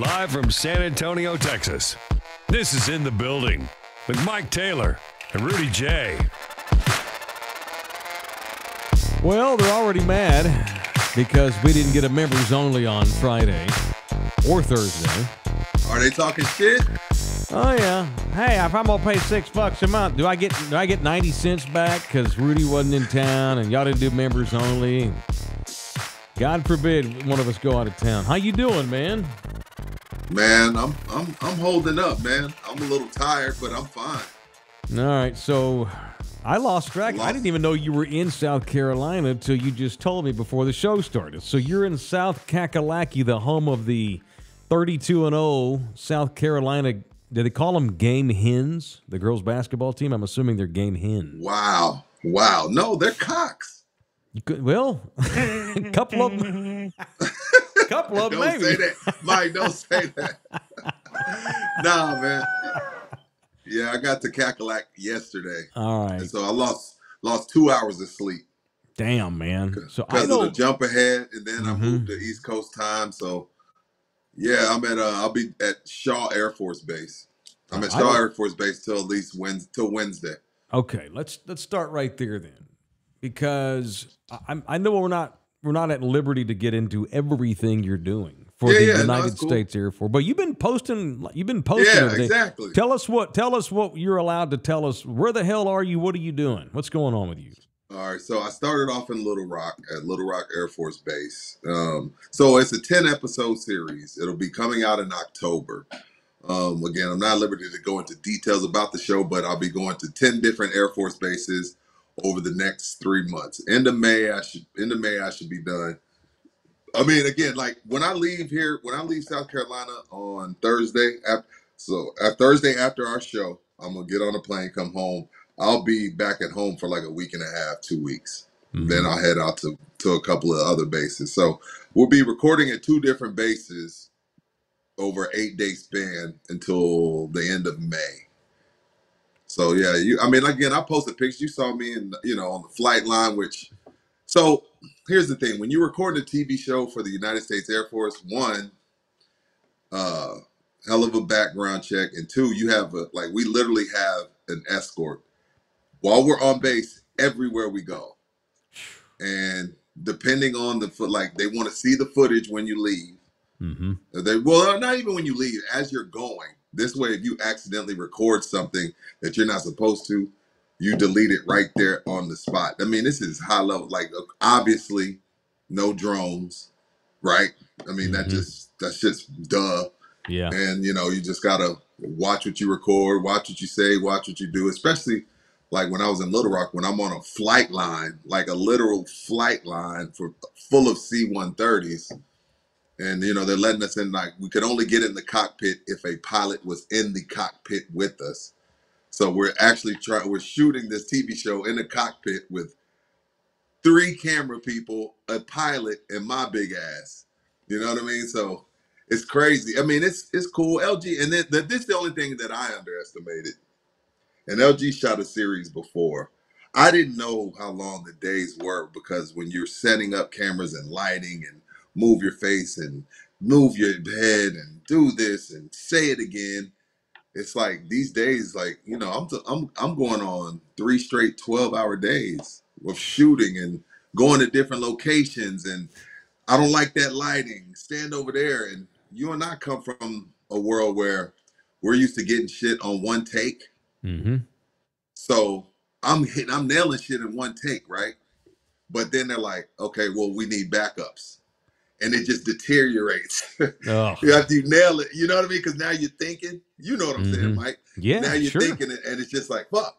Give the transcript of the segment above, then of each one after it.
Live from San Antonio, Texas, this is In the Building with Mike Taylor and Rudy J. Well, they're already mad because we didn't get a members only on Friday or Thursday. Are they talking shit? Oh yeah. Hey, if I'm gonna pay $6 a month, do I get 90 cents back? Because Rudy wasn't in town and y'all didn't do members only. God forbid one of us go out of town. How you doing, man? Man, I'm holding up, man. I'm a little tired, but I'm fine. All right, so I lost track. I didn't even know you were in South Carolina until you just told me before the show started. So you're in South Kakalaki, the home of the 32-0 South Carolina. Do they call them Game Hens, the girls' basketball team? I'm assuming they're Game Hens. Wow. Wow. No, they're cocks. You could, well, a couple of them. Couple of them, maybe. Don't say that. Mike, don't say that. Nah, man. Yeah, I got to Kakalak yesterday. All right. And so I lost 2 hours of sleep. Damn, man. So because of the jump ahead, and then I moved to East Coast time, so... Yeah, I'll be at Shaw Air Force Base. I'm at Shaw Air Force Base till at least Wednesday. Okay, let's start right there then, because I know we're not at liberty to get into everything you're doing for the United States Air Force. But you've been posting. Yeah, exactly. Tell us what you're allowed to tell us. Where the hell are you? What are you doing? What's going on with you? All right, so I started off in Little Rock at Little Rock Air Force Base. So it's a 10-episode series. It'll be coming out in October. Again, I'm not at liberty to go into details about the show, but I'll be going to 10 different Air Force bases over the next 3 months. End of May, I should be done. I mean, again, like when I leave South Carolina on Thursday, Thursday after our show, I'm gonna get on a plane, come home. I'll be back at home for like a week and a half, 2 weeks. Mm-hmm. Then I'll head out to a couple of other bases. So we'll be recording at 2 different bases over an 8-day span until the end of May. So yeah, I posted pictures. You saw me on the flight line, so here's the thing. When you record a TV show for the United States Air Force, one, hell of a background check. And two, you have we literally have an escort while we're on base everywhere we go. And depending on they want to see the footage when you leave. Mm-hmm. Not even when you leave, as you're going. This way, if you accidentally record something that you're not supposed to, you delete it right there on the spot. I mean, this is high level. Like, obviously, no drones, right? I mean, that's just duh. Yeah. And, you just got to watch what you record, watch what you say, watch what you do, especially... Like when I was in Little Rock, when I'm on a flight line, like a literal flight line full of C-130s. And, they're letting us in, like, we could only get in the cockpit if a pilot was in the cockpit with us. So we're actually we're shooting this TV show in the cockpit with 3 camera people, a pilot, and my big ass. You know what I mean? So it's crazy. I mean, it's cool. LG, and this is the only thing that I underestimated. And LG shot a series before. I didn't know how long the days were, because when you're setting up cameras and lighting and move your face and move your head and do this and say it again, it's like these days, I'm going on 3 straight 12-hour days of shooting and going to different locations, and I don't like that lighting. Stand over there. And you and I come from a world where we're used to getting shit on one take. Mm-hmm. So I'm nailing shit in one take, right? But then they're like, okay, well, we need backups, and it just deteriorates. Oh. You nail it, you know what I mean? Because now you're thinking, you know what I'm saying, Mike? Yeah. Now you're thinking it, and it's just like, fuck,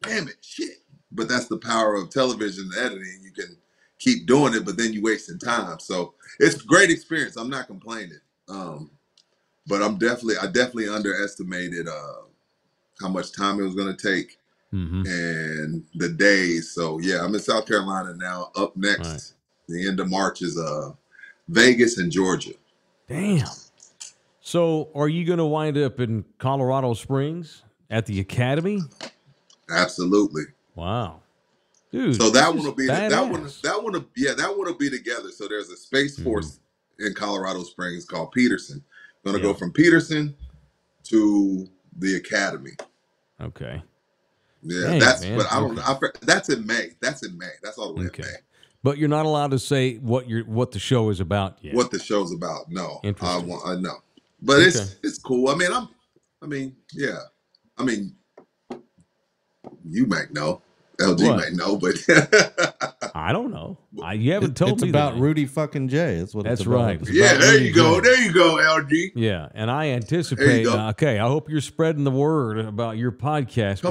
damn it, shit. But that's the power of television editing. You can keep doing it, but then you're wasting time. So it's a great experience. I'm not complaining, but I definitely underestimated how much time it was going to take and the days. So yeah, I'm in South Carolina now. Up next, the end of March is Vegas and Georgia. Damn. So are you going to wind up in Colorado Springs at the Academy? Absolutely. Wow. Dude. So that one will be, that one will be together. So there's a Space Force in Colorado Springs called Peterson, Going to go from Peterson to the academy. Okay. Yeah, dang, that's man. But I don't know. That's in May. That's in May. That's all the way in May. But you're not allowed to say what the show is about yet. What the show's about? No, I know. But it's cool. I mean, I mean, you might know. LG might know, but I don't know. You haven't told me. It's about that. Rudy fucking J. That's what. That's right. Yeah, there you go. There you go, LG. Yeah, and I anticipate. Okay, I hope you're spreading the word about your podcast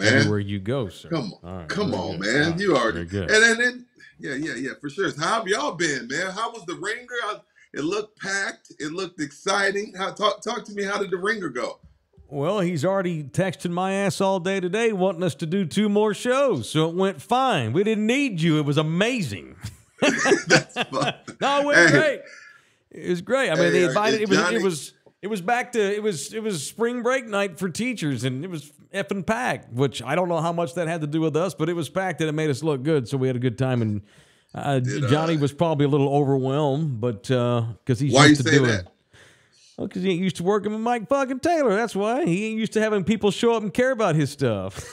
everywhere you go, sir. Come on, right, come on, man. You already good. And yeah, for sure. How have y'all been, man? How was the Ringer? It looked packed. It looked exciting. Talk to me. How did the Ringer go? Well, he's already texting my ass all day today wanting us to do 2 more shows, so it went fine. We didn't need you. It was amazing. That's fun. No, it went great. It was great. I mean, they invited. It was back to it was spring break night for teachers, and it was effing packed. Which I don't know how much that had to do with us, but it was packed, and it made us look good. So we had a good time, and Johnny was probably a little overwhelmed, but because he's used to doing. Because he ain't used to working with Mike fucking Taylor. That's why. He ain't used to having people show up and care about his stuff.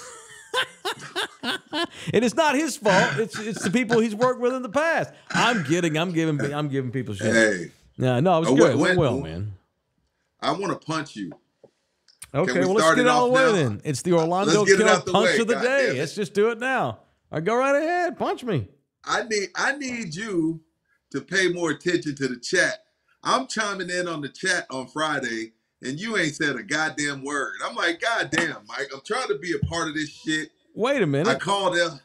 And it's not his fault. It's the people he's worked with in the past. I'm kidding. I'm giving people shit. Hey. No, it was good. It went well, man. I want to punch you. Okay, well, let's get it all the way then. It's the Orlando Kell punch of the day. Let's just do it now. All right, go right ahead. Punch me. I need you to pay more attention to the chat. I'm chiming in on the chat on Friday, and you ain't said a goddamn word. I'm like, goddamn, Mike. I'm trying to be a part of this shit. Wait a minute. I called him.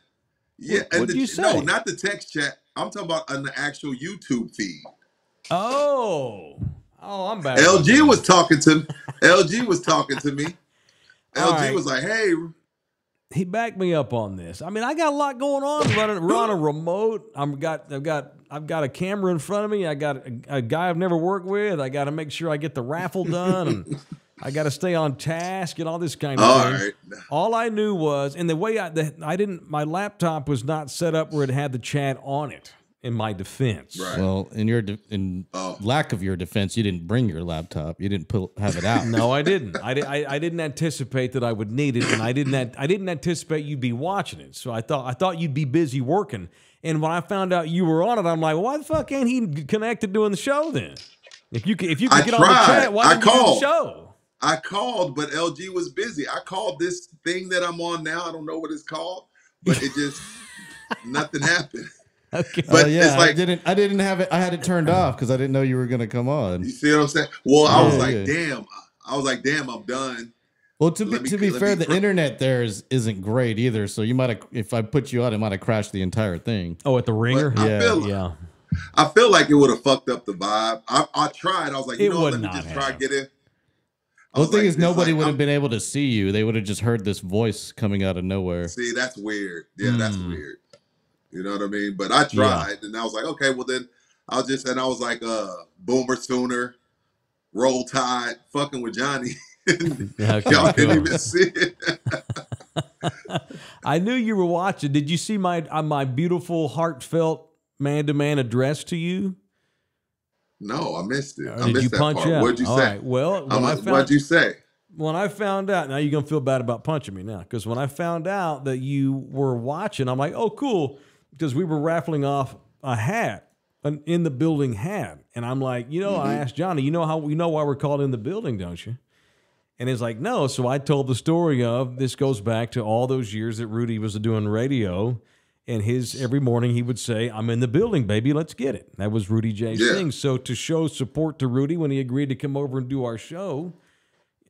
Yeah, what'd you say? No, not the text chat. I'm talking about on the actual YouTube feed. Oh, I'm back. LG was talking to me. LG was talking to me. LG was like, hey. He backed me up on this. I mean, I got a lot going on. We're on a remote. I've got a camera in front of me. I got a guy I've never worked with. I got to make sure I get the raffle done. And I got to stay on task and all this kind of thing. Right. All I knew was, and the way my laptop was not set up where it had the chat on it. In my defense, right. Well, in lack of your defense, you didn't bring your laptop. You didn't have it out. No, I didn't. I didn't anticipate that I would need it, and I didn't anticipate you'd be watching it. So I thought you'd be busy working. And when I found out you were on it, I'm like, why the fuck ain't he connected doing the show then? If you could get on the chat, why didn't you do the show? I called, but LG was busy. I called this thing that I'm on now. I don't know what it's called, but it just nothing happened. Okay. But it's like, I didn't have it. I had it turned off because I didn't know you were going to come on. You see what I'm saying? Well, I was like, damn. I'm done. Well, to be fair, the internet there isn't great either. So you might have, if I put you out, it might have crashed the entire thing. Oh, at the Ringer? Yeah, I feel like it would have fucked up the vibe. I tried. I was like, you know what? Let me just try to get in. The thing is, nobody would have been able to see you. They would have just heard this voice coming out of nowhere. See, that's weird. Yeah, that's weird. You know what I mean? But I tried, and I was like, okay, well then I'll just, and I was like, Boomer Sooner, Roll Tide, fucking with Johnny. Y'all couldn't even see it. I knew you were watching. Did you see my beautiful, heartfelt man-to-man address to you? No, I missed it. I missed that part. What'd you say? All right. Well, what'd you say? When I found out, now you're going to feel bad about punching me now, because when I found out that you were watching, I'm like, oh, cool. Because we were raffling off a hat, an in the building hat, and I'm like, you know, I asked Johnny, you know why we're called in the building, don't you? And he's like, no. So I told the story of this goes back to all those years that Rudy was doing radio, and every morning he would say, I'm in the building, baby, let's get it. That was Rudy J's thing. So to show support to Rudy when he agreed to come over and do our show,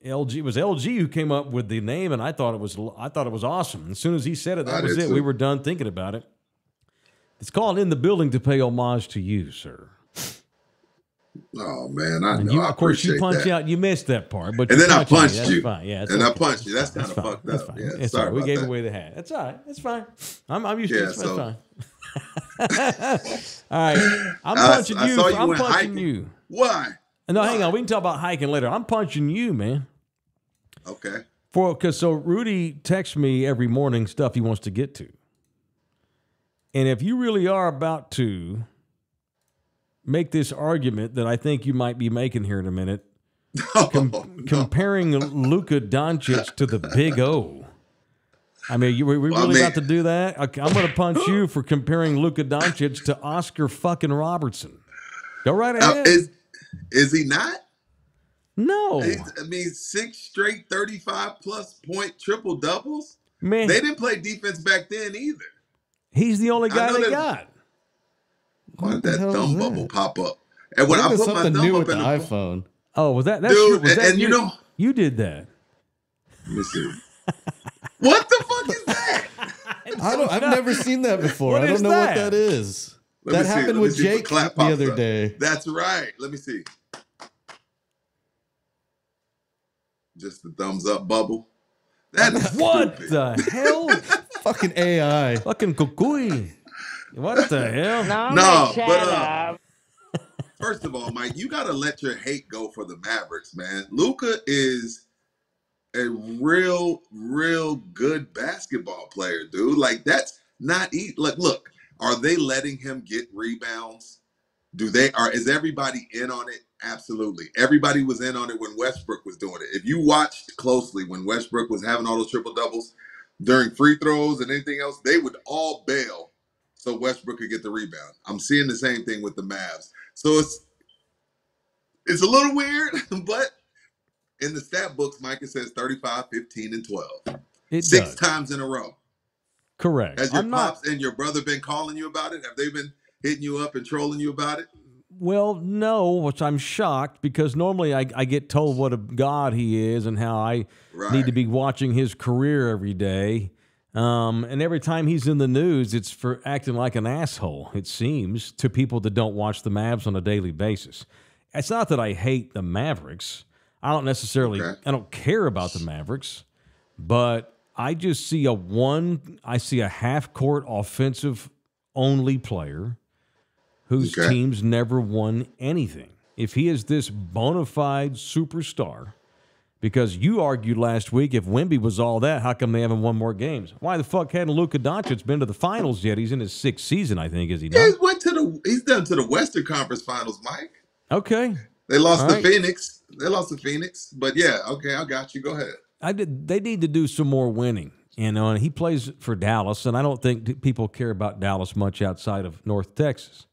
it was LG who came up with the name, and I thought it was awesome. As soon as he said it, that was it. We were done thinking about it. It's called In the Building to pay homage to you, sir. Oh, man, I know. Of course, you punch out. You missed that part, but and then I punched you. That's fine. Yeah, I punched you. That's kind of fucked up. Fine. Yeah, it's sorry. We gave away the hat. That's all right. That's fine. I'm used to it. That's fine. All right. I'm punching you. I'm punching you. Why? No, hang on. We can talk about hiking later. I'm punching you, man. Okay. So Rudy texts me every morning stuff he wants to get to. And if you really are about to make this argument that I think you might be making here in a minute, comparing Luka Doncic to the Big O. I mean, we really got to do that? I'm going to punch you for comparing Luka Doncic to Oscar fucking Robertson. Go right ahead. Is he not? No. I mean, 6 straight 35-plus point triple-doubles? Man. They didn't play defense back then either. He's the only guy they got. Why did that thumb bubble pop up? And when I put my thumb up in the iPhone. Oh, was that? Dude, and you know. You did that. Let me see. What the fuck is that? I've never seen that before. I don't know what that is. That happened with Jake the other day. That's right. Let me see. Just the thumbs up bubble. That is what the hell? Fucking AI. Fucking cuckoo. What the hell? No, but first of all, Mike, you got to let your hate go for the Mavericks, man. Luka is a real, real good basketball player, dude. Like, that's not easy. Like, look, are they letting him get rebounds? Do they are? Is everybody in on it? Absolutely. Everybody was in on it when Westbrook was doing it. If you watched closely when Westbrook was having all those triple doubles during free throws and anything else, they would all bail so Westbrook could get the rebound. I'm seeing the same thing with the Mavs. So it's a little weird, but in the stat books, Mike, it says 35, 15, and 12. It Six does. Times in a row. Correct. Has your pops and your brother been calling you about it? Have they been hitting you up and trolling you about it? Well, no, which I'm shocked because normally I get told what a god he is and how I need to be watching his career every day. And every time he's in the news, it's for acting like an asshole, it seems, to people that don't watch the Mavs on a daily basis. It's not that I hate the Mavericks. I don't necessarily, I don't care about the Mavericks, but I just see I see a half-court offensive-only player whose teams never won anything. If he is this bona fide superstar, because you argued last week, if Wemby was all that, how come they haven't won more games? Why the fuck hadn't Luka Doncic been to the finals yet? He's in his 6th season, I think, is he not? Yeah, he's done to the Western Conference Finals, Mike. Okay. They lost to Phoenix. They lost to Phoenix. But, yeah, okay, I got you. Go ahead. They need to do some more winning. You know, and he plays for Dallas, and I don't think people care about Dallas much outside of North Texas.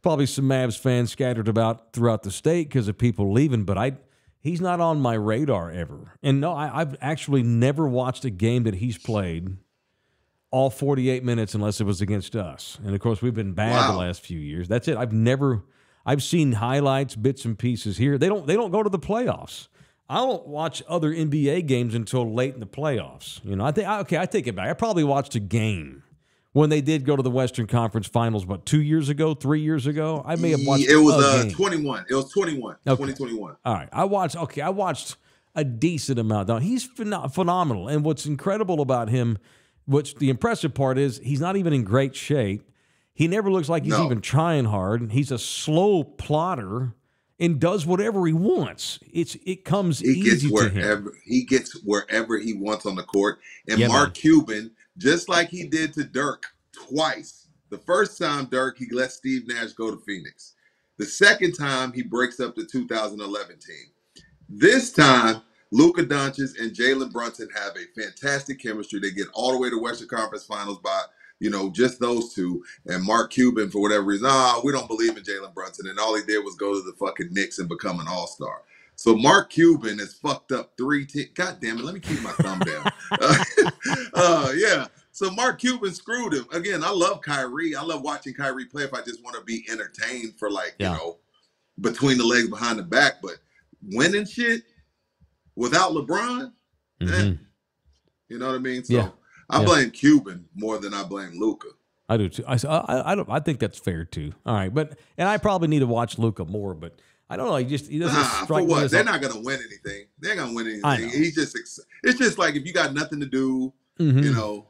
Probably some Mavs fans scattered about throughout the state because of people leaving, but he's not on my radar ever. And no, I've actually never watched a game that he's played all 48 minutes unless it was against us. And, of course, we've been bad the last few years. That's it. I've seen highlights, bits and pieces here. They don't go to the playoffs. I don't watch other NBA games until late in the playoffs. You know, I take it back. I probably watched a game when they did go to the Western Conference Finals, what, 2 years ago, 3 years ago? I may have watched it was 21. It was 21, okay. 2021. All right. I watched a decent amount. Now, he's phenomenal. And what's incredible about him, what's the impressive part is he's not even in great shape. He never looks like he's even trying hard. He's a slow plotter and does whatever he wants. It comes easy to him. He gets wherever he wants on the court. And Mark Cuban, just like he did to Dirk twice. The first time, Dirk, he let Steve Nash go to Phoenix. The second time, he breaks up the 2011 team. This time, Luka Doncic and Jalen Brunson have a fantastic chemistry. They get all the way to Western Conference Finals by, you know, just those two. And Mark Cuban, for whatever reason, we don't believe in Jalen Brunson. And all he did was go to the fucking Knicks and become an all-star. So Mark Cuban has fucked up God damn it, let me keep my thumb down. Yeah. So Mark Cuban screwed him. Again, I love Kyrie. I love watching Kyrie play if I just want to be entertained for like, you know, between the legs, behind the back. But winning shit without LeBron, you know what I mean? So I blame Cuban more than I blame Luka. I do too. I think that's fair too. All right, and I probably need to watch Luka more, but I don't know. He doesn't strike me as they're not going to win anything. They're going to win anything. He's just it's just like if you got nothing to do, you know,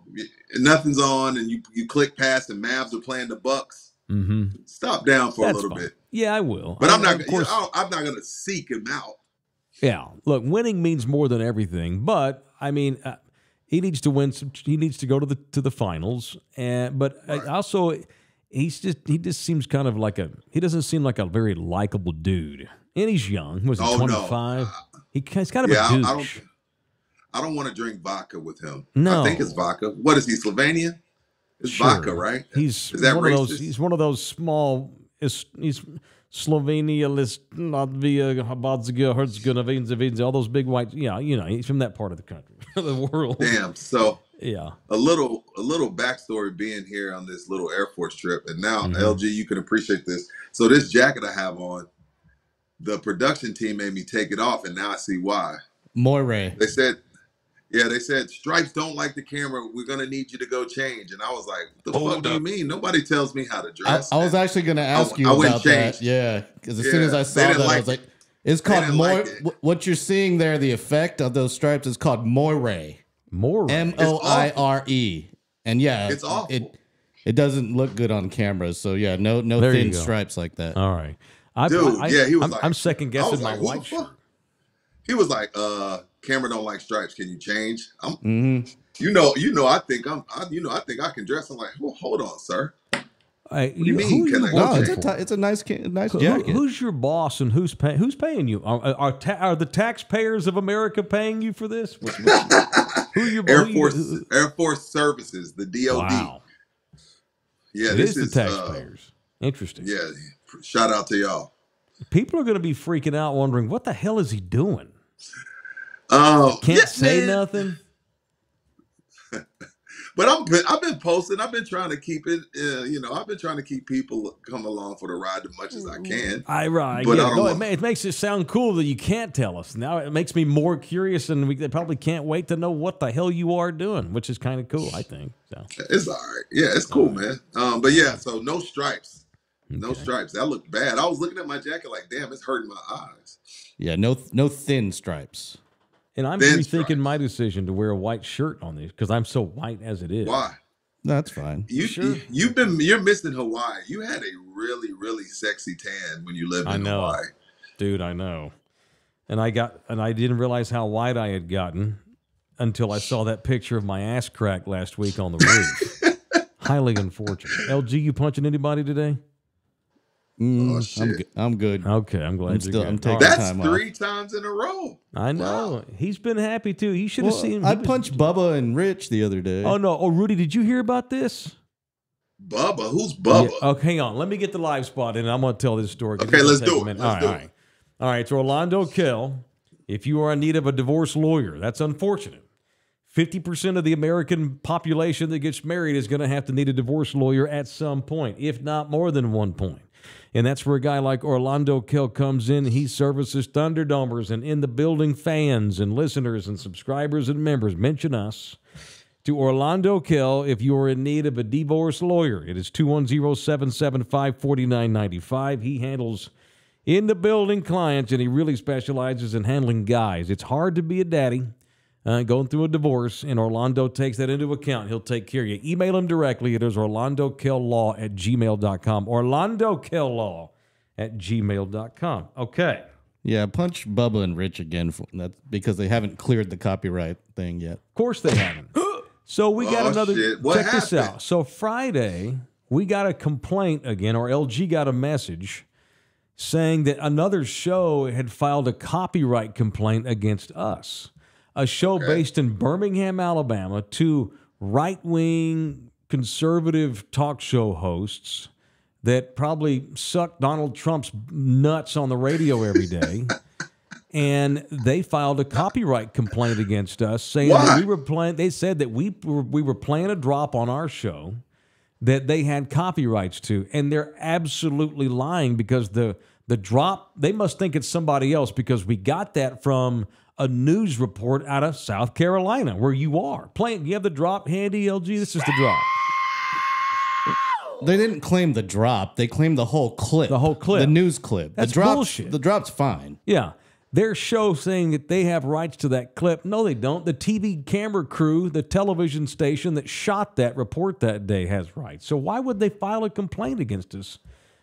nothing's on, and you click past, and Mavs are playing the Bucks. Stop down for a little bit. Yeah, I will. But I'm not going to seek him out. Yeah, look, winning means more than everything. But I mean, he needs to win. He needs to go to the finals. And but also, he just seems kind of like he doesn't seem like a very likable dude. And he's young. Was he 25? No. He's kind of a douche. I don't want to drink vodka with him. No. I think it's vodka. What is he, Slovenia? It's vodka, right? He's, is that one racist? He's one of those small, he's Slovenia, Latvia, Habadzga, Herzegovina, all those big white, you know, he's from that part of the country, the world. Damn, so yeah. A little backstory being here on this little Air Force trip, and now LG, you can appreciate this. So this jacket I have on, the production team made me take it off, and now I see why. Moire. They said, yeah, they said, stripes don't like the camera. We're going to need you to go change. And I was like, what the fuck do you mean? Nobody tells me how to dress. I was actually going to ask you about that. Yeah, because as soon as I saw that, I was like, it's called Moire. What you're seeing there, the effect of those stripes is called Moire. Moire. M-O-I-R-E. And yeah, it's awful. It doesn't look good on cameras. So yeah, no thin stripes like that. All right. Dude, I'm second-guessing my white shirt. He was like, camera don't like stripes. Can you change? I think I can dress. I'm like, well, hold on, sir. It's a nice jacket. Who's your boss and who's paying you? Are the taxpayers of America paying you for this? Who are your Air Force Services, the DOD? Wow. Yeah, so this is the taxpayers. Interesting. Yeah, shout out to y'all. People are going to be freaking out, wondering what the hell is he doing. Can't say nothing. But I've been posting. I've been trying to keep it. You know, I've been trying to keep people coming along for the ride as much as I can. It makes it sound cool that you can't tell us. Now it makes me more curious, and they probably can't wait to know what the hell you are doing, which is kind of cool, I think. So it's all right. Yeah, it's cool, man. But yeah, so no stripes. No stripes. That looked bad. I was looking at my jacket like, damn, it's hurting my eyes. Yeah, no thin stripes. And I'm rethinking my decision to wear a white shirt on these because I'm so white as it is. Why? No, that's fine. You're missing Hawaii. You had a really, really sexy tan when you lived in Hawaii. Dude, I know. And I didn't realize how white I had gotten until I saw that picture of my ass crack last week on the roof. Highly unfortunate. LG, you punching anybody today? Oh, shit. I'm good. Okay, I'm glad I'm taking time off. That's 3 times in a row. I know. Wow. He's been happy, too. You should have seen him. I punched Bubba and Rich the other day. Oh, no. Oh, Rudy, did you hear about this? Bubba? Who's Bubba? Yeah. Oh, hang on. Let me get the live spot, and I'm going to tell this story. Okay, let's do it. All right, so Orlando Kell, if you are in need of a divorce lawyer, that's unfortunate. 50% of the American population that gets married is going to have to need a divorce lawyer at some point, if not more than one point. And that's where a guy like Orlando Kell comes in. He services Thunderdomers and in-the-building fans and listeners and subscribers and members. Mention us to Orlando Kell if you are in need of a divorce lawyer. It is 210-775-4995. He handles in-the-building clients, and he really specializes in handling guys. It's hard to be a daddy going through a divorce, and Orlando takes that into account. He'll take care of you. Email him directly. It is orlandokell@gmail.com. orlandokell@gmail.com. Okay. Yeah, punch Bubba and Rich again because they haven't cleared the copyright thing yet. Of course they haven't. So we got another. Check this out. So Friday, we got a complaint again, or LG got a message saying that another show had filed a copyright complaint against us. A show based in Birmingham, Alabama, 2 right-wing conservative talk show hosts that probably suck Donald Trump's nuts on the radio every day. And they filed a copyright complaint against us saying that we were playing, they said that we were playing a drop on our show that they had copyrights to. And they're absolutely lying because the drop, they must think it's somebody else because we got that from a news report out of South Carolina, where you are playing. You have the drop handy, LG. This is the drop. They didn't claim the drop. They claimed the whole clip. The whole clip. The news clip. That's bullshit. The drop's fine. Yeah. Their show saying that they have rights to that clip. No, they don't. The TV camera crew, the television station that shot that report that day has rights. So why would they file a complaint against us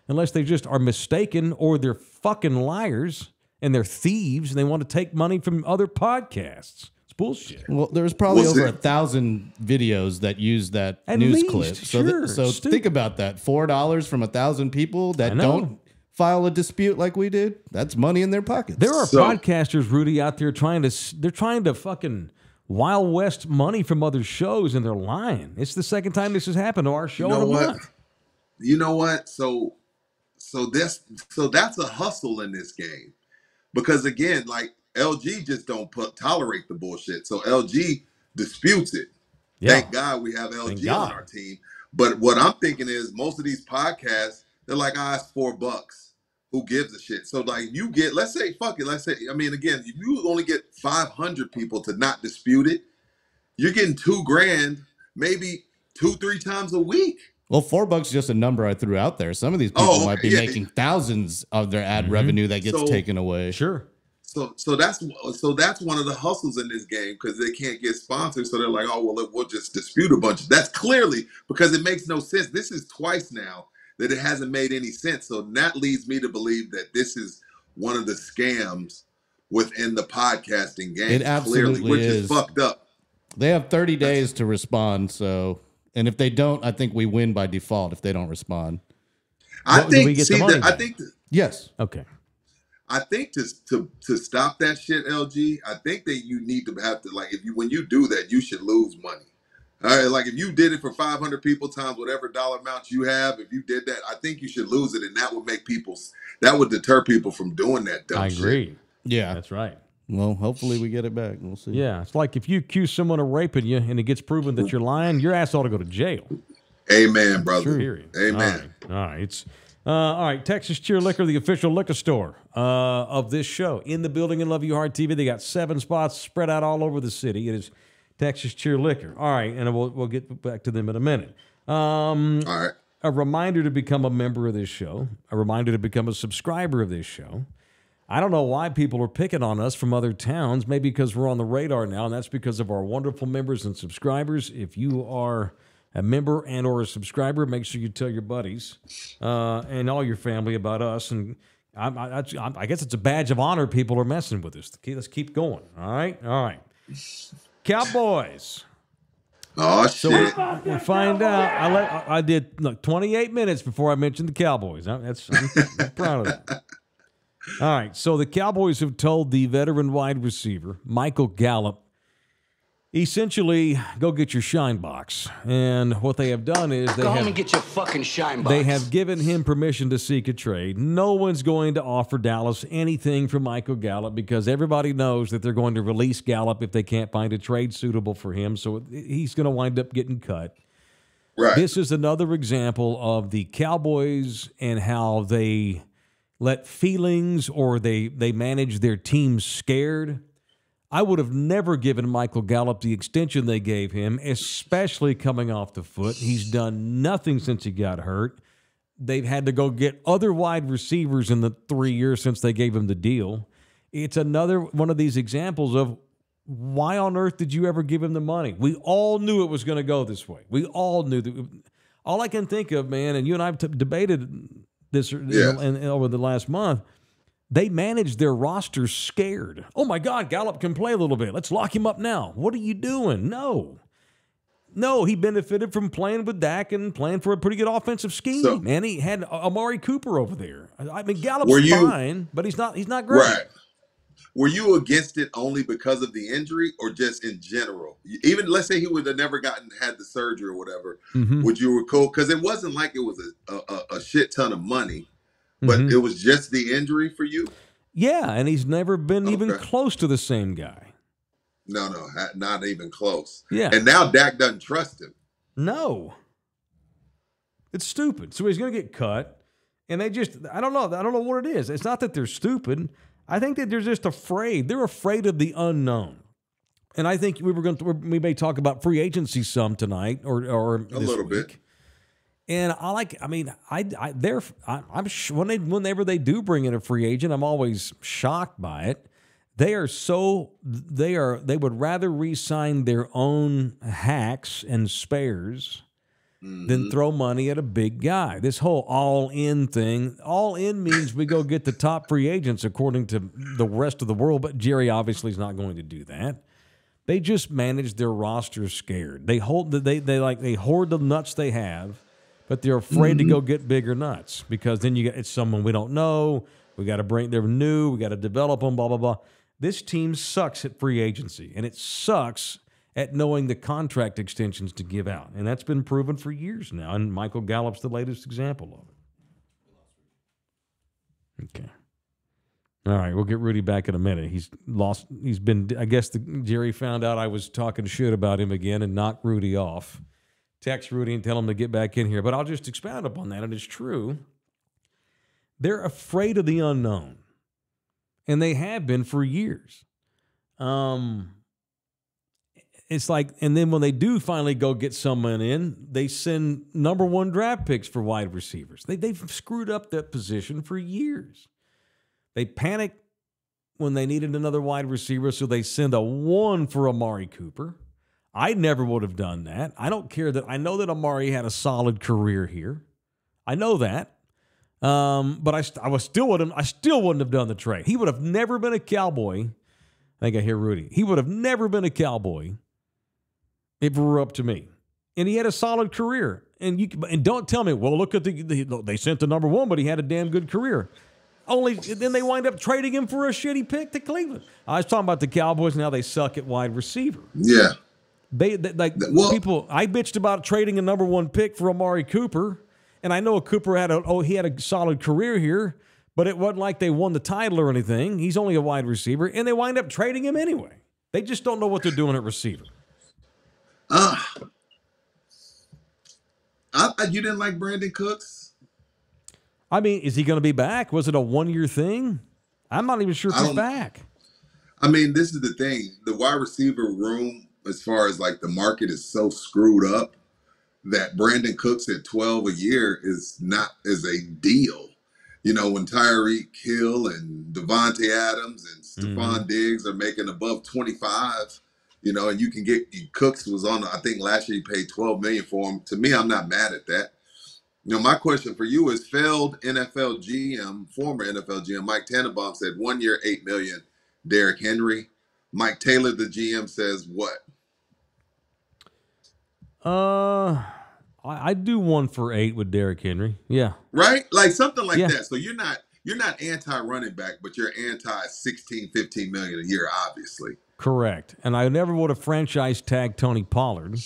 unless they just are mistaken or they're fucking liars? And they're thieves, and they want to take money from other podcasts. It's bullshit. Well, there was probably over 1,000 videos that used that news clip. Sure. So think about that. $4 from 1,000 people that don't file a dispute like we did. That's money in their pockets. There are podcasters, Rudy, out there trying to, they're trying to fucking Wild West money from other shows, and they're lying. It's the second time this has happened to our show. You know what? You know what? So that's a hustle in this game, because again, like LG just don't tolerate the bullshit. So LG disputes it. Yeah. Thank God we have LG on our team. But what I'm thinking is most of these podcasts, they're like, ah, it's $4. Who gives a shit? So like you get, let's say, fuck it. Let's say, I mean, again, if you only get 500 people to not dispute it, you're getting $2 grand, maybe 2-3 times a week. Well, $4 is just a number I threw out there. Some of these people might be making thousands of their ad revenue that gets taken away. Sure. So that's one of the hustles in this game, because they can't get sponsors. So they're like, oh, well, we'll just dispute a bunch. That's clearly because it makes no sense. This is twice now that it hasn't made any sense. So that leads me to believe that this is one of the scams within the podcasting game. It absolutely clearly, which is fucked up. They have 30 days to respond. So. And if they don't, I think we win by default if they don't respond. I think to stop that shit, LG, I think that you need to have to, like, if you, when you do that, you should lose money. All right, like if you did it for 500 people times whatever dollar amount you have, if you did that, I think you should lose it, and that would make people, that would deter people from doing that dumb shit. I agree. Yeah. That's right. Well, hopefully we get it back. We'll see. Yeah, it's like if you accuse someone of raping you and it gets proven that you're lying, your ass ought to go to jail. Amen, brother. Period. Amen. All right. All right. It's, all right. Texas Cheer Liquor, the official liquor store of this show, in the building in Love You Hard TV. They got 7 spots spread out all over the city. It is Texas Cheer Liquor. All right, and we'll get back to them in a minute. All right. A reminder to become a member of this show. A reminder to become a subscriber of this show. I don't know why people are picking on us from other towns, maybe because we're on the radar now, and that's because of our wonderful members and subscribers. If you are a member and or a subscriber, make sure you tell your buddies and all your family about us. And I guess it's a badge of honor people are messing with us. Let's keep going, all right? All right. Cowboys. Oh, so shit. We'll find out. I did, look, 28 minutes before I mentioned the Cowboys. I'm proud of that. All right, so the Cowboys have told the veteran wide receiver, Michael Gallup, essentially, go get your shine box. And what they have done is they have, get your fucking shine box. They have given him permission to seek a trade. No one's going to offer Dallas anything for Michael Gallup because everybody knows that they're going to release Gallup if they can't find a trade suitable for him. So he's going to wind up getting cut. Right. This is another example of the Cowboys and how they let feelings, or they manage their team scared. I would have never given Michael Gallup the extension they gave him, especially coming off the foot. He's done nothing since he got hurt. They've had to go get other wide receivers in the 3 years since they gave him the deal. It's another one of these examples of why on earth did you ever give him the money? We all knew it was going to go this way. We all knew that. All I can think of, man, and you and I have debated this and over the last month, they managed their roster scared. Oh my God, Gallup can play a little bit. Let's lock him up now. What are you doing? No. No, he benefited from playing with Dak and playing for a pretty good offensive scheme. So, man, he had Amari Cooper over there. I mean, Gallup's fine, but he's not great. Right. Were you against it only because of the injury or just in general? Even let's say he would have never had the surgery or whatever. Mm-hmm. Would you recall? Because it wasn't like it was a shit ton of money, but it was just the injury for you? Yeah, and he's never been even close to the same guy. No, not even close. Yeah. And now Dak doesn't trust him. No. It's stupid. So he's going to get cut, and they just, I don't know what it is. It's not that they're stupid. I think that they're just afraid. They're afraid of the unknown, and I think we may talk about free agency some tonight or a little bit. And I like. I mean, I'm sure whenever they do bring in a free agent, I'm always shocked by it. They would rather re-sign their own hacks and spares than throw money at a big guy. This whole all-in thing, all-in means we go get the top free agents according to the rest of the world, but Jerry obviously is not going to do that. They just manage their roster scared. They hoard the nuts they have, but they're afraid to go get bigger nuts because then it's someone we don't know. We got to bring them new. We got to develop them. Blah blah blah. This team sucks at free agency, and it sucks at knowing the contract extensions to give out, and that's been proven for years now. And Michael Gallup's the latest example of it. Okay. All right, we'll get Rudy back in a minute. I guess Jerry found out I was talking shit about him again and knocked Rudy off. Text Rudy and tell him to get back in here. But I'll just expound upon that, and it's true. They're afraid of the unknown, and they have been for years. It's like, and then when they do finally go get someone in, they send #1 draft picks for wide receivers. They've screwed up that position for years. They panicked when they needed another wide receiver, so they send #1 for Amari Cooper. I never would have done that. I don't care that. I know that Amari had a solid career here. I know that. But I still wouldn't have done the trade. He would have never been a Cowboy. I think I hear Rudy. He would have never been a Cowboy if it were up to me. And he had a solid career. And don't tell me, well, look at they sent the #1, but he had a damn good career. Only then they wind up trading him for a shitty pick to Cleveland. I was talking about the Cowboys. Now they suck at wide receiver. Yeah, people. I bitched about trading a #1 pick for Amari Cooper, and I know Cooper had a solid career here, but it wasn't like they won the title or anything. He's only a wide receiver, and they wind up trading him anyway. They just don't know what they're doing at receiver. You didn't like Brandon Cooks. I mean, is he going to be back? Was it a one-year thing? I'm not even sure if he's back. I mean, this is the thing. The wide receiver room, as far as like the market, is so screwed up that Brandon Cooks at 12 a year is a deal. You know, when Tyreek Hill and Devontae Adams and Stephon Diggs are making above 25, you know, and you can get Cooks was on, I think last year he paid $12 million for him. To me, I'm not mad at that. You know, my question for you is, failed NFL GM, former NFL GM Mike Tannenbaum said 1 year, $8 million, Derrick Henry. Mike Taylor, the GM, says what? I'd do 1 for $8 with Derrick Henry. Yeah. Right? Like something like that. So you're not anti-running back, but you're anti-$16, $15 million a year, obviously. Correct. And I never would have franchise tagged Tony Pollard.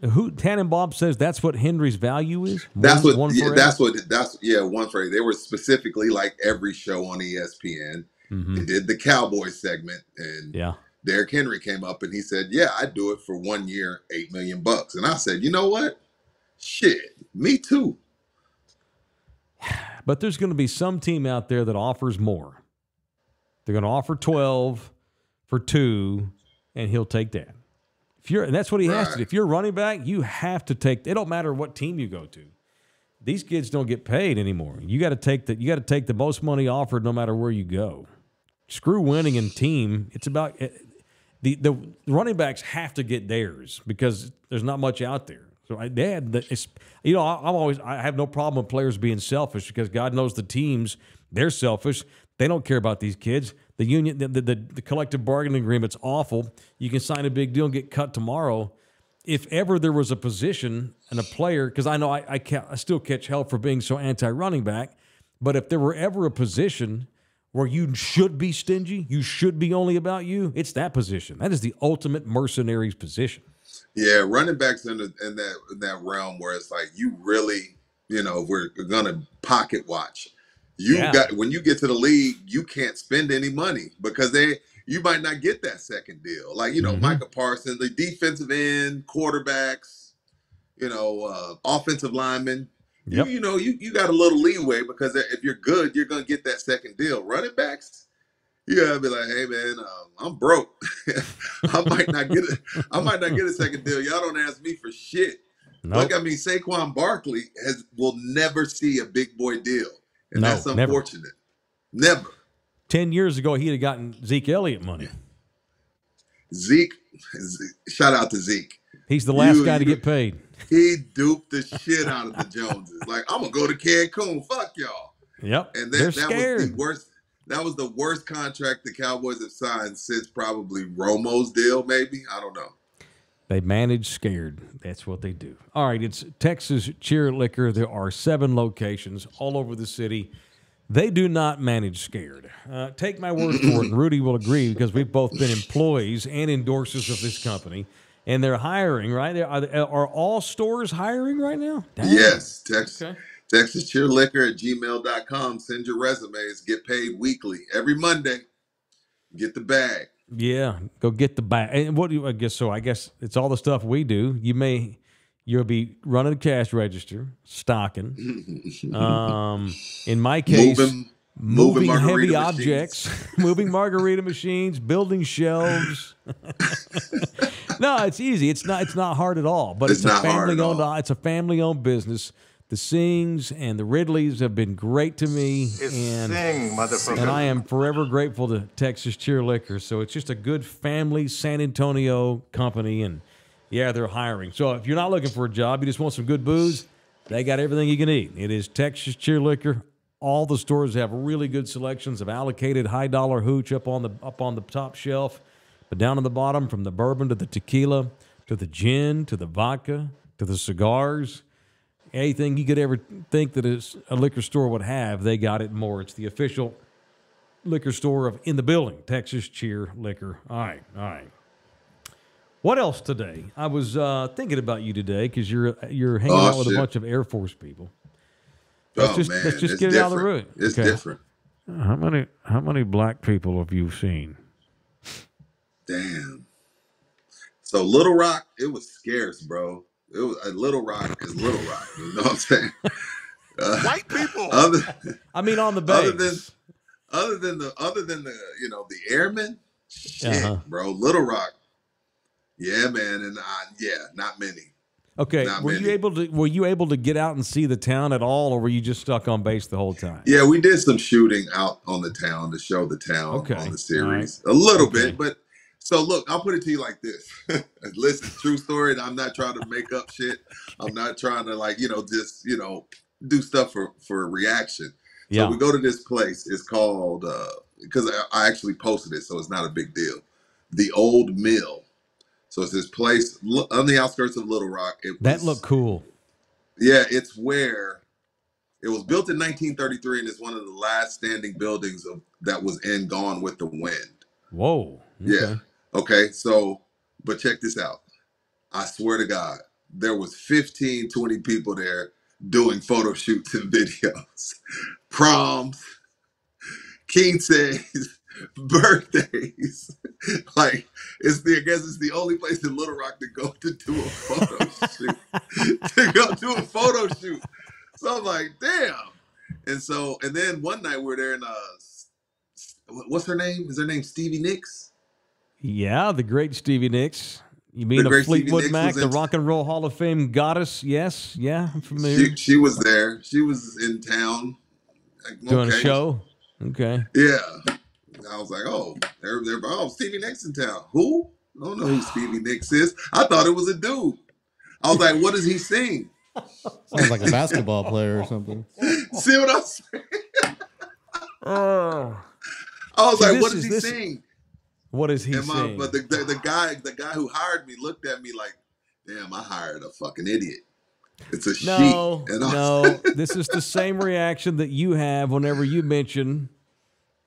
Tannenbaum says that's what Henry's value is. That's 1 for $8. They were specifically like every show on ESPN. They did the Cowboys segment, and Derrick Henry came up and he said, "Yeah, I'd do it for 1 year, $8 million bucks." And I said, "You know what? Shit, me too." But there's going to be some team out there that offers more. They're going to offer 12 for 2, and he'll take that. And that's what he has to do. If you're running back, you have to take. It don't matter what team you go to. These kids don't get paid anymore. You got to take the. You got to take the most money offered, no matter where you go. Screw winning and team. It's about the running backs have to get theirs because there's not much out there. So I have no problem with players being selfish because God knows the teams, they're selfish. They don't care about these kids. The union, the collective bargaining agreement's awful. You can sign a big deal and get cut tomorrow. If ever there was a position and a player, because I know I still catch hell for being so anti-running back, but if there were ever a position where you should be stingy, you should be only about you, it's that position. That is the ultimate mercenaries position. Yeah, running backs in that realm where it's like you really, you know, we're gonna pocket watch. You got when you get to the league, you can't spend any money because you might not get that second deal. Like, you know, Micah Parsons, the defensive end, quarterbacks, you know, offensive linemen. Yep. You know, you got a little leeway because if you're good, you're gonna get that second deal. Running backs, you gotta be like, hey man, I'm broke. I might not get a second deal. Y'all don't ask me for shit. Nope. Like, I mean, Saquon Barkley will never see a big boy deal. And that's unfortunate. Never. 10 years ago, he'd have gotten Zeke Elliott money. Zeke, shout out to Zeke. He's the last guy to get paid. He duped the shit out of the Joneses. Like, I'm going to go to Cancun. Fuck y'all. Yep. And that was the worst. That was the worst contract the Cowboys have signed since probably Romo's deal, maybe. I don't know. They manage scared. That's what they do. All right, it's Texas Cheer Liquor. There are 7 locations all over the city. They do not manage scared. Take my word for it, and Rudy will agree because we've both been employees and endorsers of this company, and they're hiring, right? Are all stores hiring right now? Dang. Yes, Texas Cheer Liquor at gmail.com. Send your resumes. Get paid weekly. Every Monday, get the bag. Yeah, go get the bag. And what do you, I guess so? I guess it's all the stuff we do. You'll be running the cash register, stocking. In my case, moving heavy objects, moving margarita machines, building shelves. No, it's easy. It's not hard at all. But it's a family-owned. It's a family-owned business. The Sings and the Ridleys have been great to me. And I am forever grateful to Texas Cheer Liquor. So it's just a good family San Antonio company, and yeah, they're hiring. So if you're not looking for a job, you just want some good booze, they got everything you can eat. It is Texas Cheer Liquor. All the stores have really good selections of allocated high dollar hooch up on the top shelf, but down on the bottom, from the bourbon to the tequila to the gin to the vodka to the cigars. Anything you could ever think that a liquor store would have, they got it more. It's the official liquor store of in the building, Texas Cheer Liquor. All right, all right. What else today? I was thinking about you today because you're hanging out with a bunch of Air Force people. Let's just get it out of the room. It's different. How many black people have you seen? Damn. So Little Rock, it was scarce, bro. It was Little Rock is Little Rock. You know what I'm saying? White people. On the base. Other than the you know, the airmen. Shit, bro. Little Rock. Yeah, man, not many. Okay, were you able to get out and see the town at all, or were you just stuck on base the whole time? Yeah, we did some shooting out on the town to show the town on the series a little bit, but. So, look, I'll put it to you like this. Listen, true story, and I'm not trying to make up shit. I'm not trying to, do stuff for a reaction. Yeah. So we go to this place. It's called, because I actually posted it, so it's not a big deal, The Old Mill. So it's this place on the outskirts of Little Rock. That looked cool. Yeah, it's where it was built in 1933, and it's one of the last standing buildings that was in Gone with the Wind. Whoa. Okay. Yeah. Okay, so, but check this out. I swear to God, there was 15, 20 people there doing photo shoots and videos, proms, quinces, birthdays. Like, I guess it's the only place in Little Rock to go to do a photo shoot. So I'm like, damn. And then one night we're there, and what's her name? Is her name Stevie Nicks? Yeah, the great Stevie Nicks. You mean the Fleetwood Mac, the Rock and Roll Hall of Fame goddess? Yes, yeah, I'm familiar. She was there. She was in town. Like, doing a show? Okay. Yeah. I was like, Stevie Nicks in town. Who? I don't know who Stevie Nicks is. I thought it was a dude. I was like, what does he sing? Sounds like a basketball player or something. See what I'm saying? I was like, what does he sing? What is he saying? But the guy who hired me looked at me like, damn, I hired a fucking idiot. It's a sheep. No, this is the same reaction that you have whenever you mention,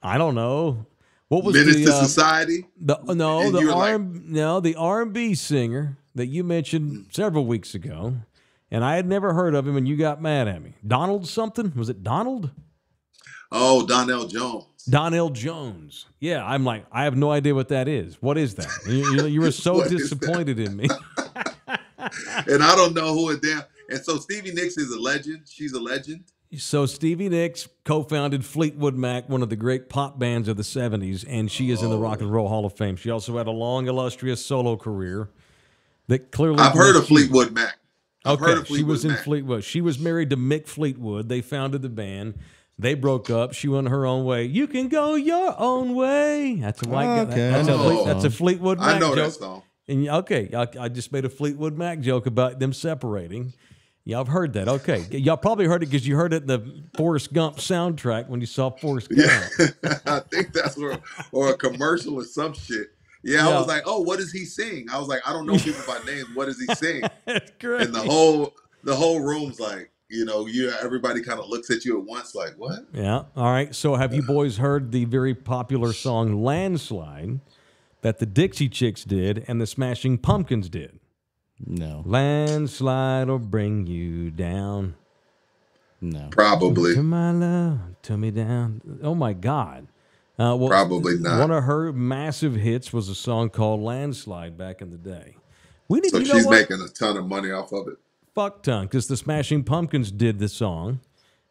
I don't know, what was Menace to Society? The R&B singer that you mentioned several weeks ago, and I had never heard of him, and you got mad at me. Donald something? Was it Donald? Oh, Donnell Jones. Donnell Jones. Yeah, I'm like, I have no idea what that is. What is that? You were so disappointed in me. And I don't know who it is. And so Stevie Nicks is a legend. She's a legend. So Stevie Nicks co-founded Fleetwood Mac, one of the great pop bands of the 70s, and she is in the Rock and Roll Hall of Fame. She also had a long, illustrious solo career that clearly... I've heard of Fleetwood Mac. She was in Fleetwood. She was married to Mick Fleetwood. They founded the band. They broke up. She went her own way. You can go your own way. That's a white guy. That's a Fleetwood Mac joke. I know that song. And I just made a Fleetwood Mac joke about them separating. Yeah, I've heard that. Okay. Y'all probably heard it because you heard it in the Forrest Gump soundtrack when you saw Forrest Gump. Yeah. I think that's where, or a commercial or some shit. Yeah, yeah, I was like, oh, what is he singing? I was like, I don't know people by name. What is he singing? That's great. And the whole room's like, you know, everybody kind of looks at you at once like, what? Yeah. All right. So have you boys heard the very popular song Landslide that the Dixie Chicks did and the Smashing Pumpkins did? No. Landslide will bring you down. No. Probably. To my love, to me down. Oh, my God. Well, probably not. One of her massive hits was a song called Landslide back in the day. So you know she's making a ton of money off of it. Fuck ton, because the Smashing Pumpkins did the song,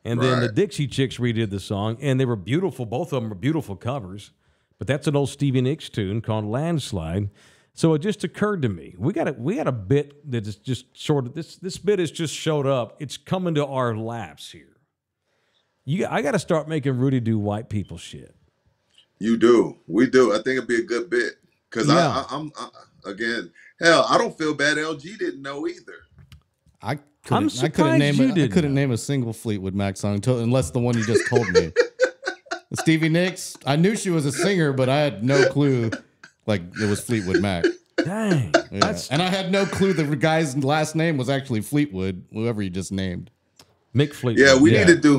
and then the Dixie Chicks redid the song, and they were beautiful. Both of them were beautiful covers, but that's an old Stevie Nicks tune called Landslide. So it just occurred to me, we got a bit that is just sort of this bit has just showed up. It's coming to our laps here. I got to start making Rudy do white people shit. You do, we do. I think it'd be a good bit because I'm again, hell, I don't feel bad. LG didn't know either. I couldn't name a single Fleetwood Mac song unless the one you just told me. Stevie Nicks. I knew she was a singer, but I had no clue. Like it was Fleetwood Mac. Dang. Yeah. And I had no clue the guy's last name was actually Fleetwood, whoever you just named. Mick Fleetwood. Yeah, we need to do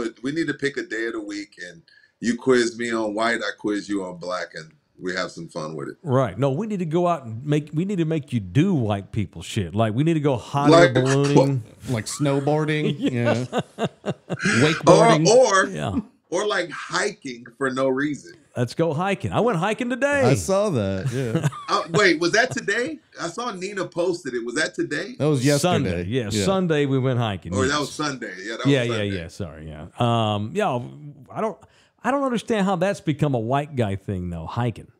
it. We need to pick a day of the week, and you quiz me on white, I quiz you on black, and we have some fun with it. Right. No, we need to go out and we need to make you do white people shit. Like we need to go hot air ballooning, like snowboarding, wakeboarding. Or like hiking for no reason. Let's go hiking. I went hiking today. I saw that. Yeah. Wait, was that today? I saw Nina posted it. Was that today? That was yesterday. Sunday. Yeah, yeah. Sunday we went hiking. Or that was Sunday. Yeah, that was Sunday. Sorry. Yeah. Yeah, I don't understand how that's become a white guy thing though, hiking.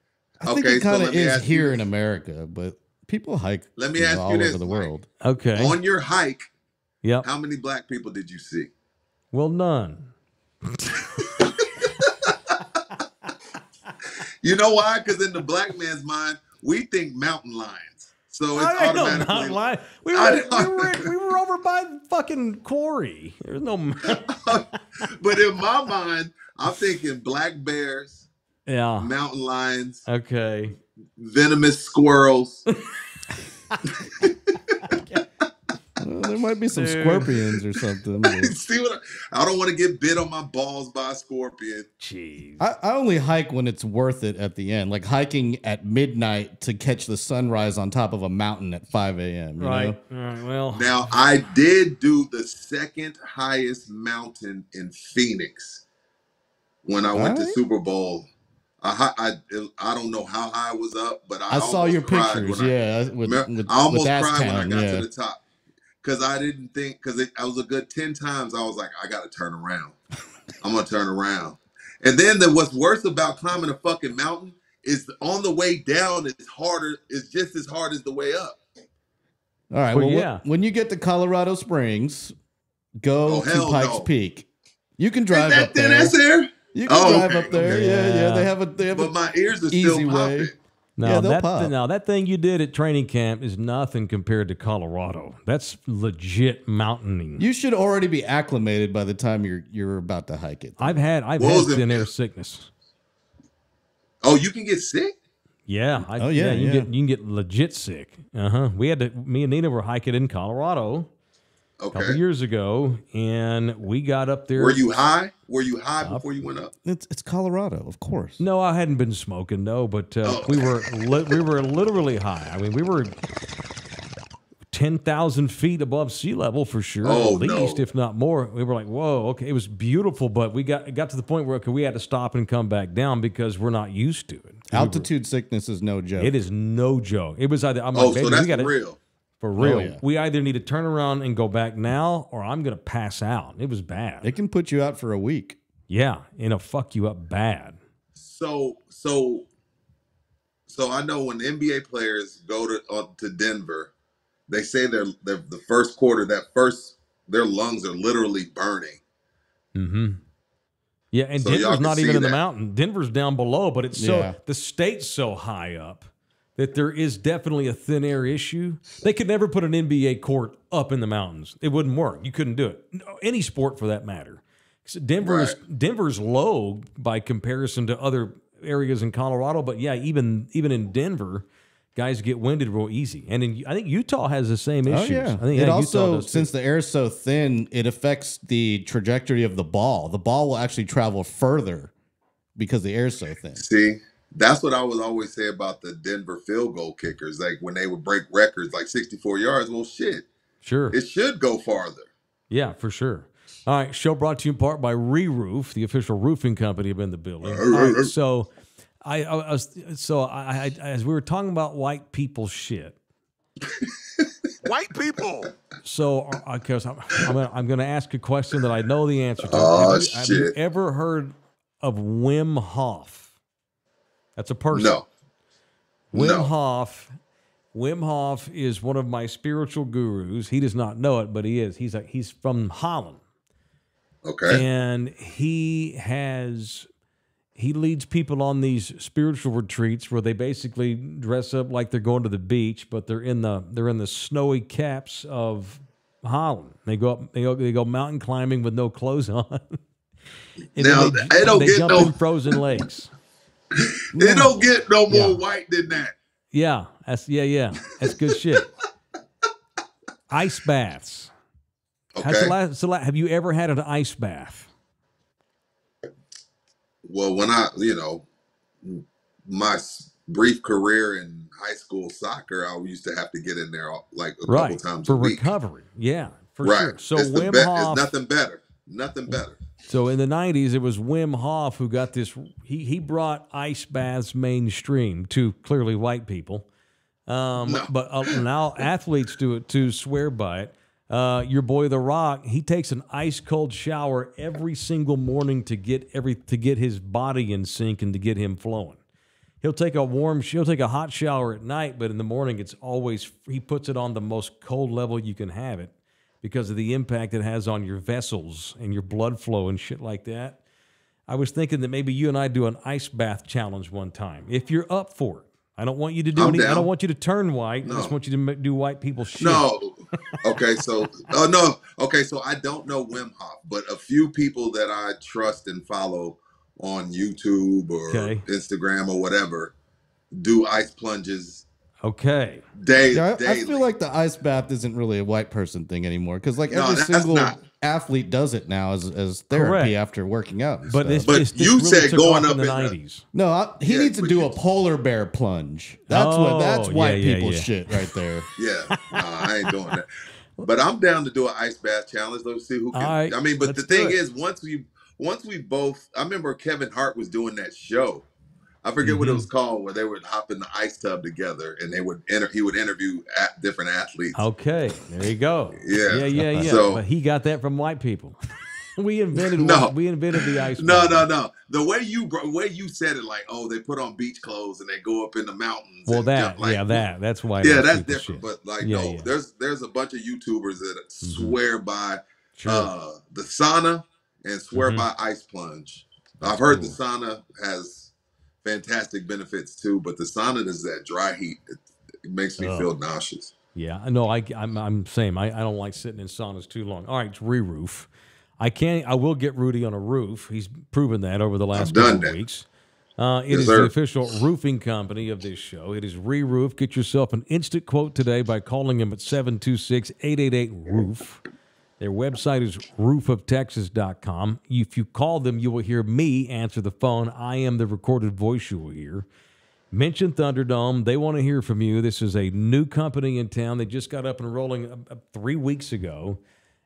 I think it kind of is here in America, but people hike all over the world. Okay. On your hike, how many black people did you see? Well, none. You know why? Because in the black man's mind, we think mountain lions. So it's automatically mountain lion. We were over by the fucking quarry. There's no mountain. But in my mind, I'm thinking black bears, mountain lions, venomous squirrels. There might be some scorpions or something. See what I don't want to get bit on my balls by a scorpion. Jeez. I only hike when it's worth it at the end. Like hiking at midnight to catch the sunrise on top of a mountain at 5 a.m. You know? All right. Well, now I did do the second highest mountain in Phoenix when I went to Super Bowl. I don't know how high I was up, but I saw your pictures. I almost cried when I got to the top. Because I didn't think, because I was a good 10 times, I was like, I got to turn around. I'm going to turn around. And then what's worse about climbing a fucking mountain is on the way down, it's harder. It's just as hard as the way up. All right. Well, when you get to Colorado Springs, go to Pikes Peak. You can drive up there. That's there? You can drive up there. Yeah. But my ears are still popping. Now that thing you did at training camp is nothing compared to Colorado. That's legit mountaineering. You should already be acclimated by the time you're about to hike it. I've had thin air sickness. Oh, you can get sick? Yeah. You can get legit sick. We had to. Me and Nina were hiking in Colorado a couple years ago, and we got up there. Were you high? Were you high before you went up? It's Colorado, of course. No, I hadn't been smoking, no, but we were literally high. I mean, we were 10,000 feet above sea level for sure, at least if not more. We were like, whoa, okay, it was beautiful, but it got to the point where we had to stop and come back down because we're not used to it. Altitude sickness is no joke. It is no joke. It was either real. For real, we either need to turn around and go back now, or I'm gonna pass out. It was bad. It can put you out for a week. Yeah, and it'll fuck you up bad. So I know when NBA players go to Denver, they say they're the first quarter. Their lungs are literally burning. Mm-hmm. Yeah, and so Denver's not even in the mountain. Denver's down below, but the state's so high up. that there is definitely a thin air issue. They could never put an NBA court up in the mountains. It wouldn't work. You couldn't do it. No, any sport for that matter. Denver's low by comparison to other areas in Colorado, but yeah, even in Denver, guys get winded real easy. And I think Utah has the same issues. Oh, yeah. I think it also, since the air is so thin, it affects the trajectory of the ball. The ball will actually travel further because the air is so thin. See, that's what I would always say about the Denver field goal kickers. Like when they would break records, like 64 yards, well, shit. Sure. It should go farther. Yeah, for sure. All right, show brought to you in part by ReRoof, the official roofing company of In the Building. All right, so I as we were talking about white people shit. White people. So because I'm going to ask a question that I know the answer to. Oh, have you ever heard of Wim Hof? That's a person. No. Wim Hof. Wim Hof is one of my spiritual gurus. He does not know it, but he is. He's from Holland. Okay. And he leads people on these spiritual retreats where they basically dress up like they're going to the beach, but they're in the snowy caps of Holland. They go mountain climbing with no clothes on. Now they jump in frozen lakes. They don't get no more white than that. Yeah, that's good shit. Ice baths. Okay. Have you ever had an ice bath? Well, when my brief career in high school soccer, I used to have to get in there like a couple times a week. For recovery. Yeah, for sure. So it's Wim Hof. It's nothing better. Nothing better. So in the 90s, it was Wim Hof who got this. He brought ice baths mainstream to clearly white people. But now athletes do it too, swear by it. Your boy The Rock, he takes an ice cold shower every single morning to get his body in sync and to get him flowing. He'll take a hot shower at night, but in the morning it's always he puts it on the most cold level you can have it because of the impact it has on your vessels and your blood flow and shit like that. I was thinking that maybe you and I do an ice bath challenge one time if you're up for it. I don't want you to do anything. I don't want you to turn white. No. I just want you to do white people shit. No. Okay, so Okay, so I don't know Wim Hof, but a few people that I trust and follow on YouTube or Instagram or whatever do ice plunges. Okay. I feel like the ice bath isn't really a white person thing anymore because like every single athlete does it now as therapy after working out. But you said going up in the 90s. No, he needs to do a polar bear plunge. That's white people shit right there. Yeah, I ain't doing that. But I'm down to do an ice bath challenge. Let's see who can. Right, I mean, but the thing is, once we both, I remember Kevin Hart was doing that show. I forget what it was called, where they would hop in the ice tub together and he would interview different athletes. Okay, there you go. Yeah. So, but he got that from white people. we invented the ice. No. The way you said it, like, oh, they put on beach clothes and they go up in the mountains. Well, that's why. Yeah, that's different. Shit. But there's a bunch of YouTubers that swear by the sauna and swear by ice plunge. I've heard the sauna has fantastic benefits too, but the sauna is that dry heat. It makes me feel nauseous. Yeah, no, I'm same. I don't like sitting in saunas too long. All right, it's ReRoof. I will get Rudy on a roof. He's proven that over the last couple weeks. It is the official roofing company of this show. It is ReRoof. Get yourself an instant quote today by calling them at 726-888-ROOF. Their website is roofoftexas.com. If you call them, you will hear me answer the phone. I am the recorded voice you will hear. Mention Thunderdome. They want to hear from you. This is a new company in town. They just got up and rolling 3 weeks ago,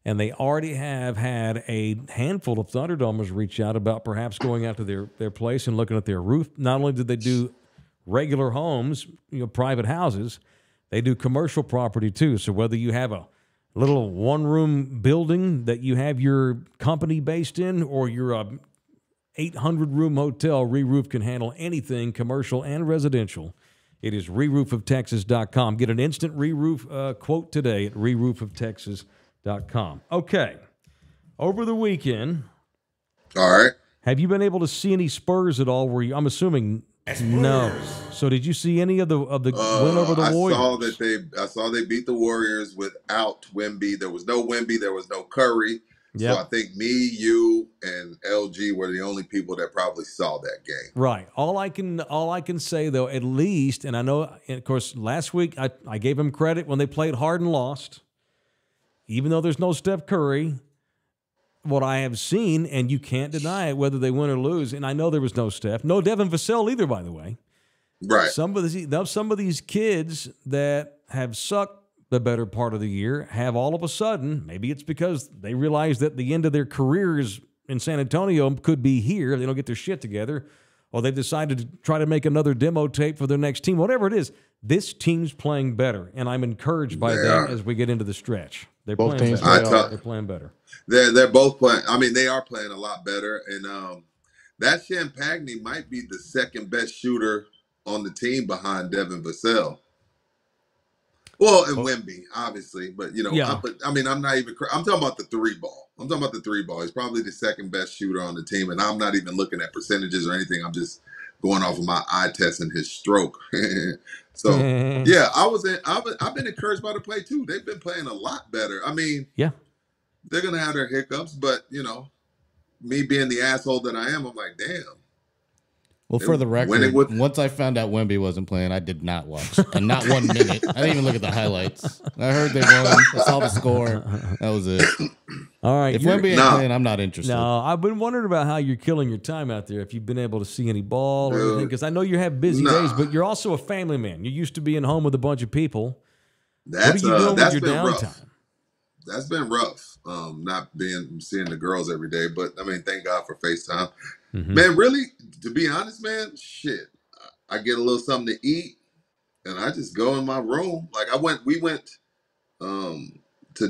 and they already have had a handful of Thunderdomers reach out about perhaps going out to their place and looking at their roof. Not only did they do regular homes, private houses, they do commercial property too. So whether you have a little one-room building that you have your company based in, or you're a 800-room hotel, ReRoof can handle anything, commercial and residential. It is reroofoftexas.com. Get an instant ReRoof quote today at reroofoftexas.com. Okay, over the weekend. All right. Have you been able to see any Spurs at all? I'm assuming No. So did you see any of the win over the Warriors? I saw they beat the Warriors without Wemby. There was no Wemby. There was no Curry. Yep. So I think me, you, and LG were the only people that probably saw that game. Right. All I can say though, at least, and I know, and of course, last week I gave him credit when they played hard and lost. Even though there's no Steph Curry, what I have seen, and you can't deny it, whether they win or lose, and I know there was no Steph, no Devin Vassell either, by the way. Right. Some of these kids that have sucked the better part of the year have all of a sudden, maybe it's because they realize that the end of their careers in San Antonio could be here. They don't get their shit together, or they've decided to try to make another demo tape for their next team. Whatever it is, this team's playing better, and I'm encouraged by that as we get into the stretch. They're playing better. They're both playing. I mean, they are playing a lot better, and that Champagne might be the second best shooter on the team behind Devin Vassell. Well, and Wemby, obviously, but you know, yeah. I'm talking about the three ball. I'm talking about the three ball. He's probably the second best shooter on the team, and I'm not even looking at percentages or anything. I'm just going off of my eye test and his stroke. So yeah, I've been encouraged by the play too. They've been playing a lot better. I mean, yeah, they're gonna have their hiccups, but you know, me being the asshole that I am, I'm like, damn. Well, for the record, once I found out Wemby wasn't playing, I did not watch. And not 1 minute. I didn't even look at the highlights. I heard they won. I saw the score. That was it. All right. If Wemby ain't playing, I'm not interested. No, I've been wondering about how you're killing your time out there, if you've been able to see any ball or anything. Because I know you have busy days, but you're also a family man. You're used to being home with a bunch of people. That's, what are you doing with your downtime? Rough. That's been rough, not seeing the girls every day. But, I mean, thank God for FaceTime. Mm-hmm. Man, really, to be honest, man, shit, I get a little something to eat, and I just go in my room. Like we went to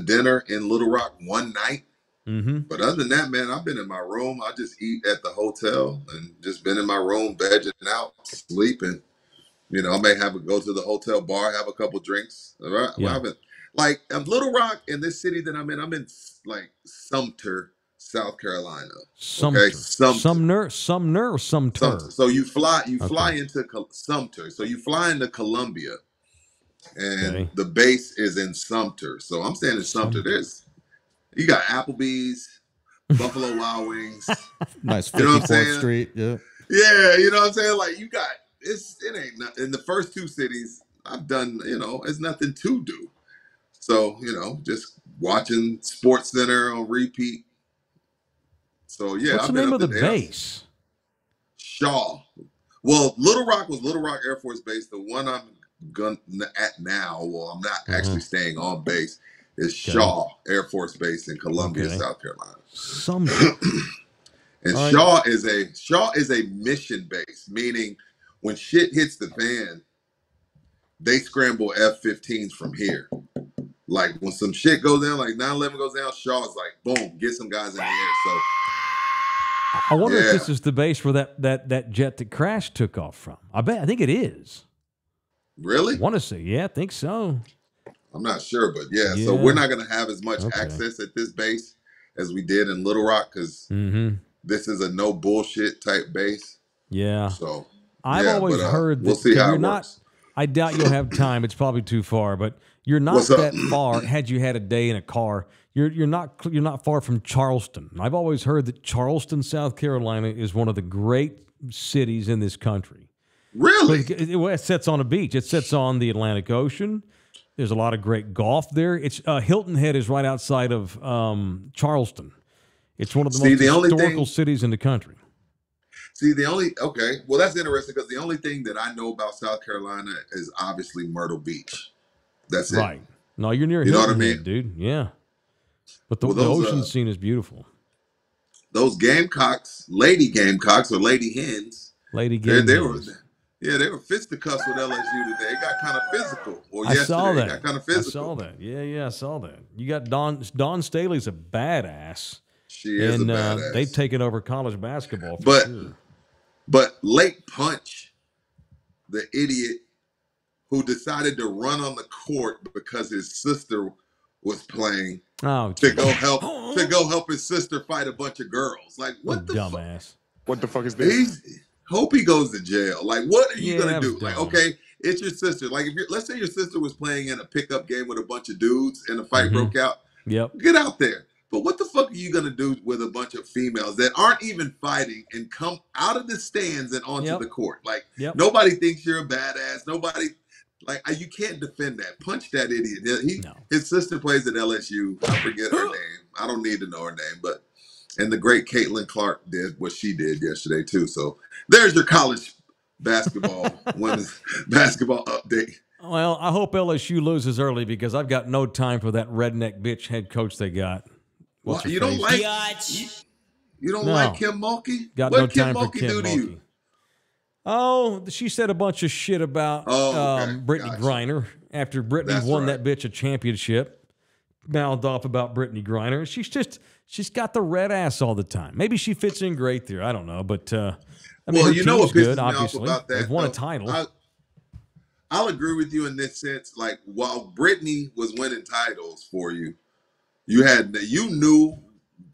dinner in Little Rock one night, but other than that, man, I've been in my room. I just eat at the hotel and just been in my room, vegging out, sleeping. You know, I may go to the hotel bar, have a couple drinks. All right, yeah. Like Little Rock in this city that I'm in like Sumter, South Carolina. Sumter. Okay? Sumter. So you fly into Sumter. So you fly into Columbia, and the base is in Sumter. So I'm staying in Sumter. You got Applebee's, Buffalo Wild Wings. Nice 54th Street. Yeah. Yeah, you know what I'm saying? Like it ain't nothing. In the first two cities I've done, you know, it's nothing to do. So, you know, just watching Sports Center on repeat. So yeah, what's the name of the base? Shaw. Well, Little Rock was Little Rock Air Force Base. The one I'm at now, well, I'm not actually staying on base, is Shaw Air Force Base in Columbia, South Carolina. And Shaw is a mission base, meaning when shit hits the fan, they scramble F-15s from here. Like when some shit goes down, like 9/11 goes down, Shaw's like, boom, get some guys in the air. So I wonder if this is the base where that jet that crashed took off from. I think it is. Really? I want to see. Yeah, I think so. I'm not sure, but yeah. So we're not going to have as much access at this base as we did in Little Rock because this is a no bullshit type base. Yeah. So I've always heard that we'll see how it works. I doubt you'll have time. It's probably too far, but you're not that far. Had you had a day in a car, you're not far from Charleston. I've always heard that Charleston, South Carolina, is one of the great cities in this country. Really? It sits on a beach. It sits on the Atlantic Ocean. There's a lot of great golf there. It's Hilton Head is right outside of Charleston. It's one of the most historical cities in the country. See, well, that's interesting because the only thing that I know about South Carolina is obviously Myrtle Beach. That's right. It. No, you're near Hilton Head, dude. Yeah. But the ocean scene is beautiful. Those Gamecocks, Lady Gamecocks or Lady Hens. Lady Gamecocks. They were fisticuffs with LSU today. It got kind of physical. Or yesterday, it got kind of physical. I saw that. Yeah, I saw that. You got Dawn Staley's a badass. She is a badass. They've taken over college basketball. But late punch, the idiot who decided to run on the court because his sister was playing to go help his sister fight a bunch of girls. Like what the dumbass? What the fuck is this? hope he goes to jail. Like, what are you gonna do? Like, okay, it's your sister. Like, if you're, let's say your sister was playing in a pickup game with a bunch of dudes and a fight broke out. Yep. Get out there. But what the fuck are you gonna do with a bunch of females that aren't even fighting and come out of the stands and onto the court? Like, nobody thinks you're a badass. Nobody. Like, you can't defend that. Punch that idiot. His sister plays at LSU. I forget her name. I don't need to know her name, but. And the great Caitlin Clark did what she did yesterday, too. So there's your college basketball, women's basketball update. Well, I hope LSU loses early because I've got no time for that redneck bitch head coach they got. Well, you don't like, you don't like Kim Mulkey? Got no time for Kim Mulkey. What did Kim Mulkey do to you? Oh, she said a bunch of shit about Brittany Griner after Brittany won that bitch a championship. Mouthed off about Brittany Griner. She's just, she's got the red ass all the time. Maybe she fits in great there. I don't know, but I mean, well, you know what pisses me off about that? They've won a title. I'll agree with you in this sense. Like, while Brittany was winning titles for you, you knew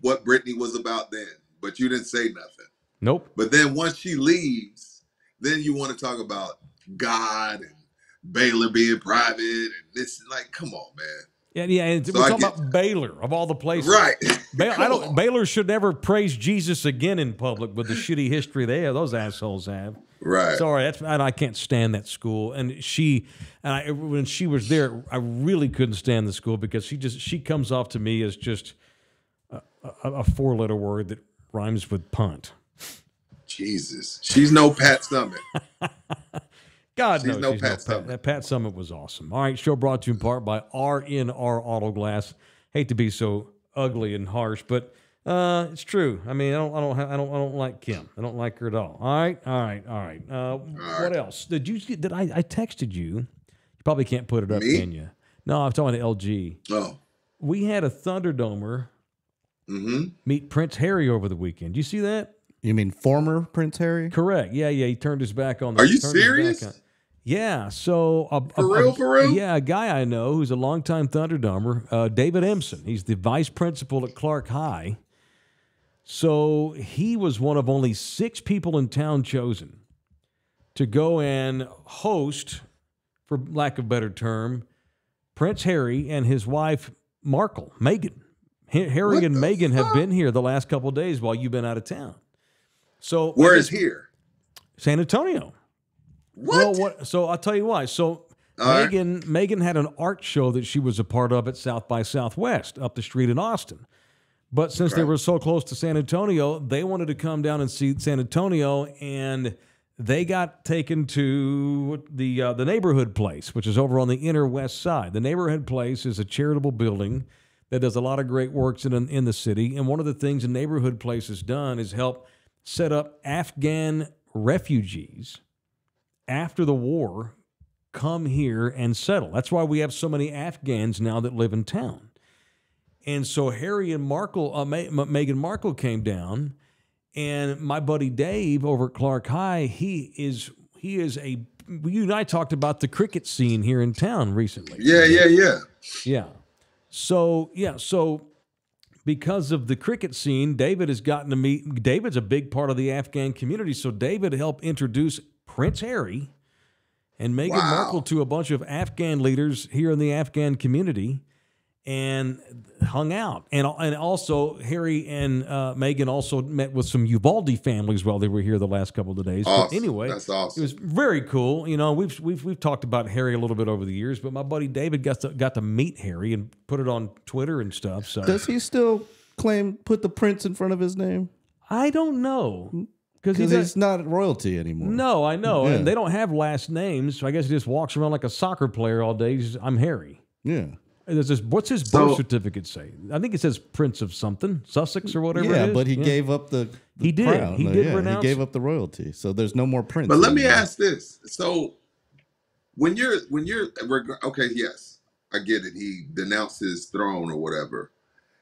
what Brittany was about then, but you didn't say nothing. Nope. But then once she leaves, then you want to talk about God and Baylor being private and this. Like, come on, man. Yeah, and so we're talking about Baylor, of all the places. Right. Baylor should never praise Jesus again in public with the shitty history they have, those assholes have. Right. Sorry, I can't stand that school. And when she was there, I really couldn't stand the school because she comes off to me as just a four-letter word that rhymes with punt. Jesus. She's no Pat Summitt. God knows no Pat Summitt. That Pat Summitt was awesome. All right, show brought to you in part by RNR Auto Glass. Hate to be so ugly and harsh, but it's true. I mean, I don't like Kim. I don't like her at all. All right. What else? Did I texted you? You probably can't put it up, can you? No, I'm talking to LG. Oh, we had a Thunderdomer meet Prince Harry over the weekend. Do you see that? You mean former Prince Harry? Correct. Yeah. He turned his back on. Are you serious? Yeah. So for real? Yeah, a guy I know who's a longtime Thunderdomer, David Emson. He's the vice principal at Clark High. So he was one of only 6 people in town chosen to go and host, for lack of a better term, Prince Harry and his wife Markle, Meghan. Harry and Meghan have been here the last couple of days while you've been out of town. So where is here? San Antonio. What? Well, so I'll tell you why. So Meghan had an art show that she was a part of at South by Southwest up the street in Austin. But since they were so close to San Antonio, they wanted to come down and see San Antonio, and they got taken to the Neighborhood Place, which is over on the inner west side. The Neighborhood Place is a charitable building that does a lot of great works in the city. And one of the things the Neighborhood Place has done is help set up Afghan refugees after the war come here and settle. That's why we have so many Afghans now that live in town. And so Harry and Meghan Markle came down, and my buddy Dave over at Clark High, you and I talked about the cricket scene here in town recently. Yeah. So because of the cricket scene, David has gotten to meet. David's a big part of the Afghan community, so David helped introduce Prince Harry and Meghan Markle to a bunch of Afghan leaders here in the Afghan community, and hung out. And also Harry and Meghan also met with some Uvalde families while they were here the last couple of days. Awesome. But anyway, that's awesome. It was very cool. You know, we've talked about Harry a little bit over the years, but my buddy David got to meet Harry and put it on Twitter and stuff. So does he still put the prince in front of his name? I don't know. Because he's not royalty anymore. No, I know. Yeah. And they don't have last names, so I guess he just walks around like a soccer player all day. He's just, I'm Harry. Yeah. There's this, what's his birth certificate say? I think it says Prince of something, Sussex or whatever. Yeah, it is. But he gave up the crown. He gave up the royalty, so there's no more prince. But let me ask this: so when you're okay, yes, I get it. He denounced his throne or whatever.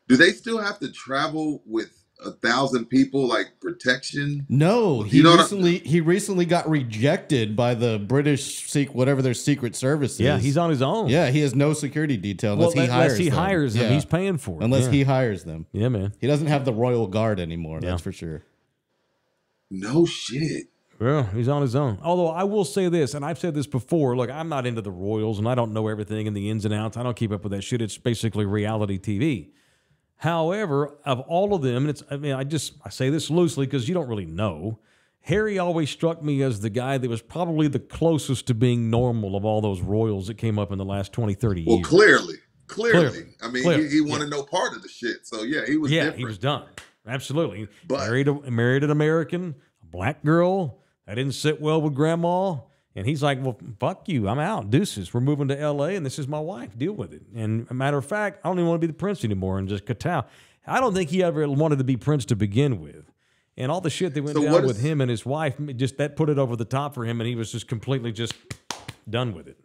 Do they still have to travel with 1,000 people, like protection? No, he recently got rejected by the British Secret Service. Yeah, he's on his own. Yeah, he has no security detail unless he hires them. He's paying for it. Unless he hires them. Yeah, man. He doesn't have the royal guard anymore. Yeah. That's for sure. No shit. Yeah, he's on his own. Although I will say this, and I've said this before, look, I'm not into the Royals, and I don't know everything and the ins and outs. I don't keep up with that shit. It's basically reality TV. However, of all of them, and it's, I mean, I say this loosely because you don't really know. Harry always struck me as the guy that was probably the closest to being normal of all those Royals that came up in the last 20, 30 years. Well, clearly. I mean, he wanted no part of the shit. So, yeah, he was different. Yeah, he was done. Absolutely. But, married an American, a black girl. I didn't sit well with grandma. And he's like, well, fuck you. I'm out. Deuces. We're moving to L.A. and this is my wife. Deal with it. And a matter of fact, I don't even want to be the prince anymore and just kowtow. I don't think he ever wanted to be prince to begin with. And all the shit that went down with him and his wife, just that put it over the top for him. And he was just completely just done with it.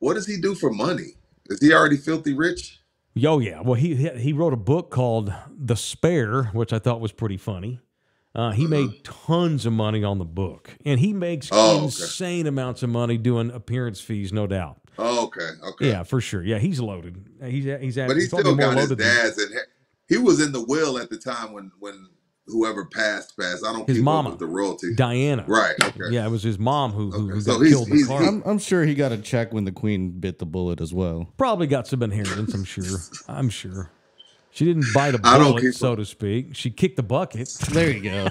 What does he do for money? Is he already filthy rich? Oh, yeah. Well, he wrote a book called The Spare, which I thought was pretty funny. He made tons of money on the book, and he makes insane amounts of money doing appearance fees, no doubt. Oh, okay, okay, yeah, for sure, yeah, he's loaded. But he's still got his dad's, and he was in the will at the time when whoever passed. I don't keep up with the royalty. Diana, right? Okay, yeah, it was his mom who got killed. I'm sure he got a check when the queen bit the bullet as well. Probably got some inheritance. I'm sure. She didn't bite a bullet, so to speak. She kicked the bucket. There you go.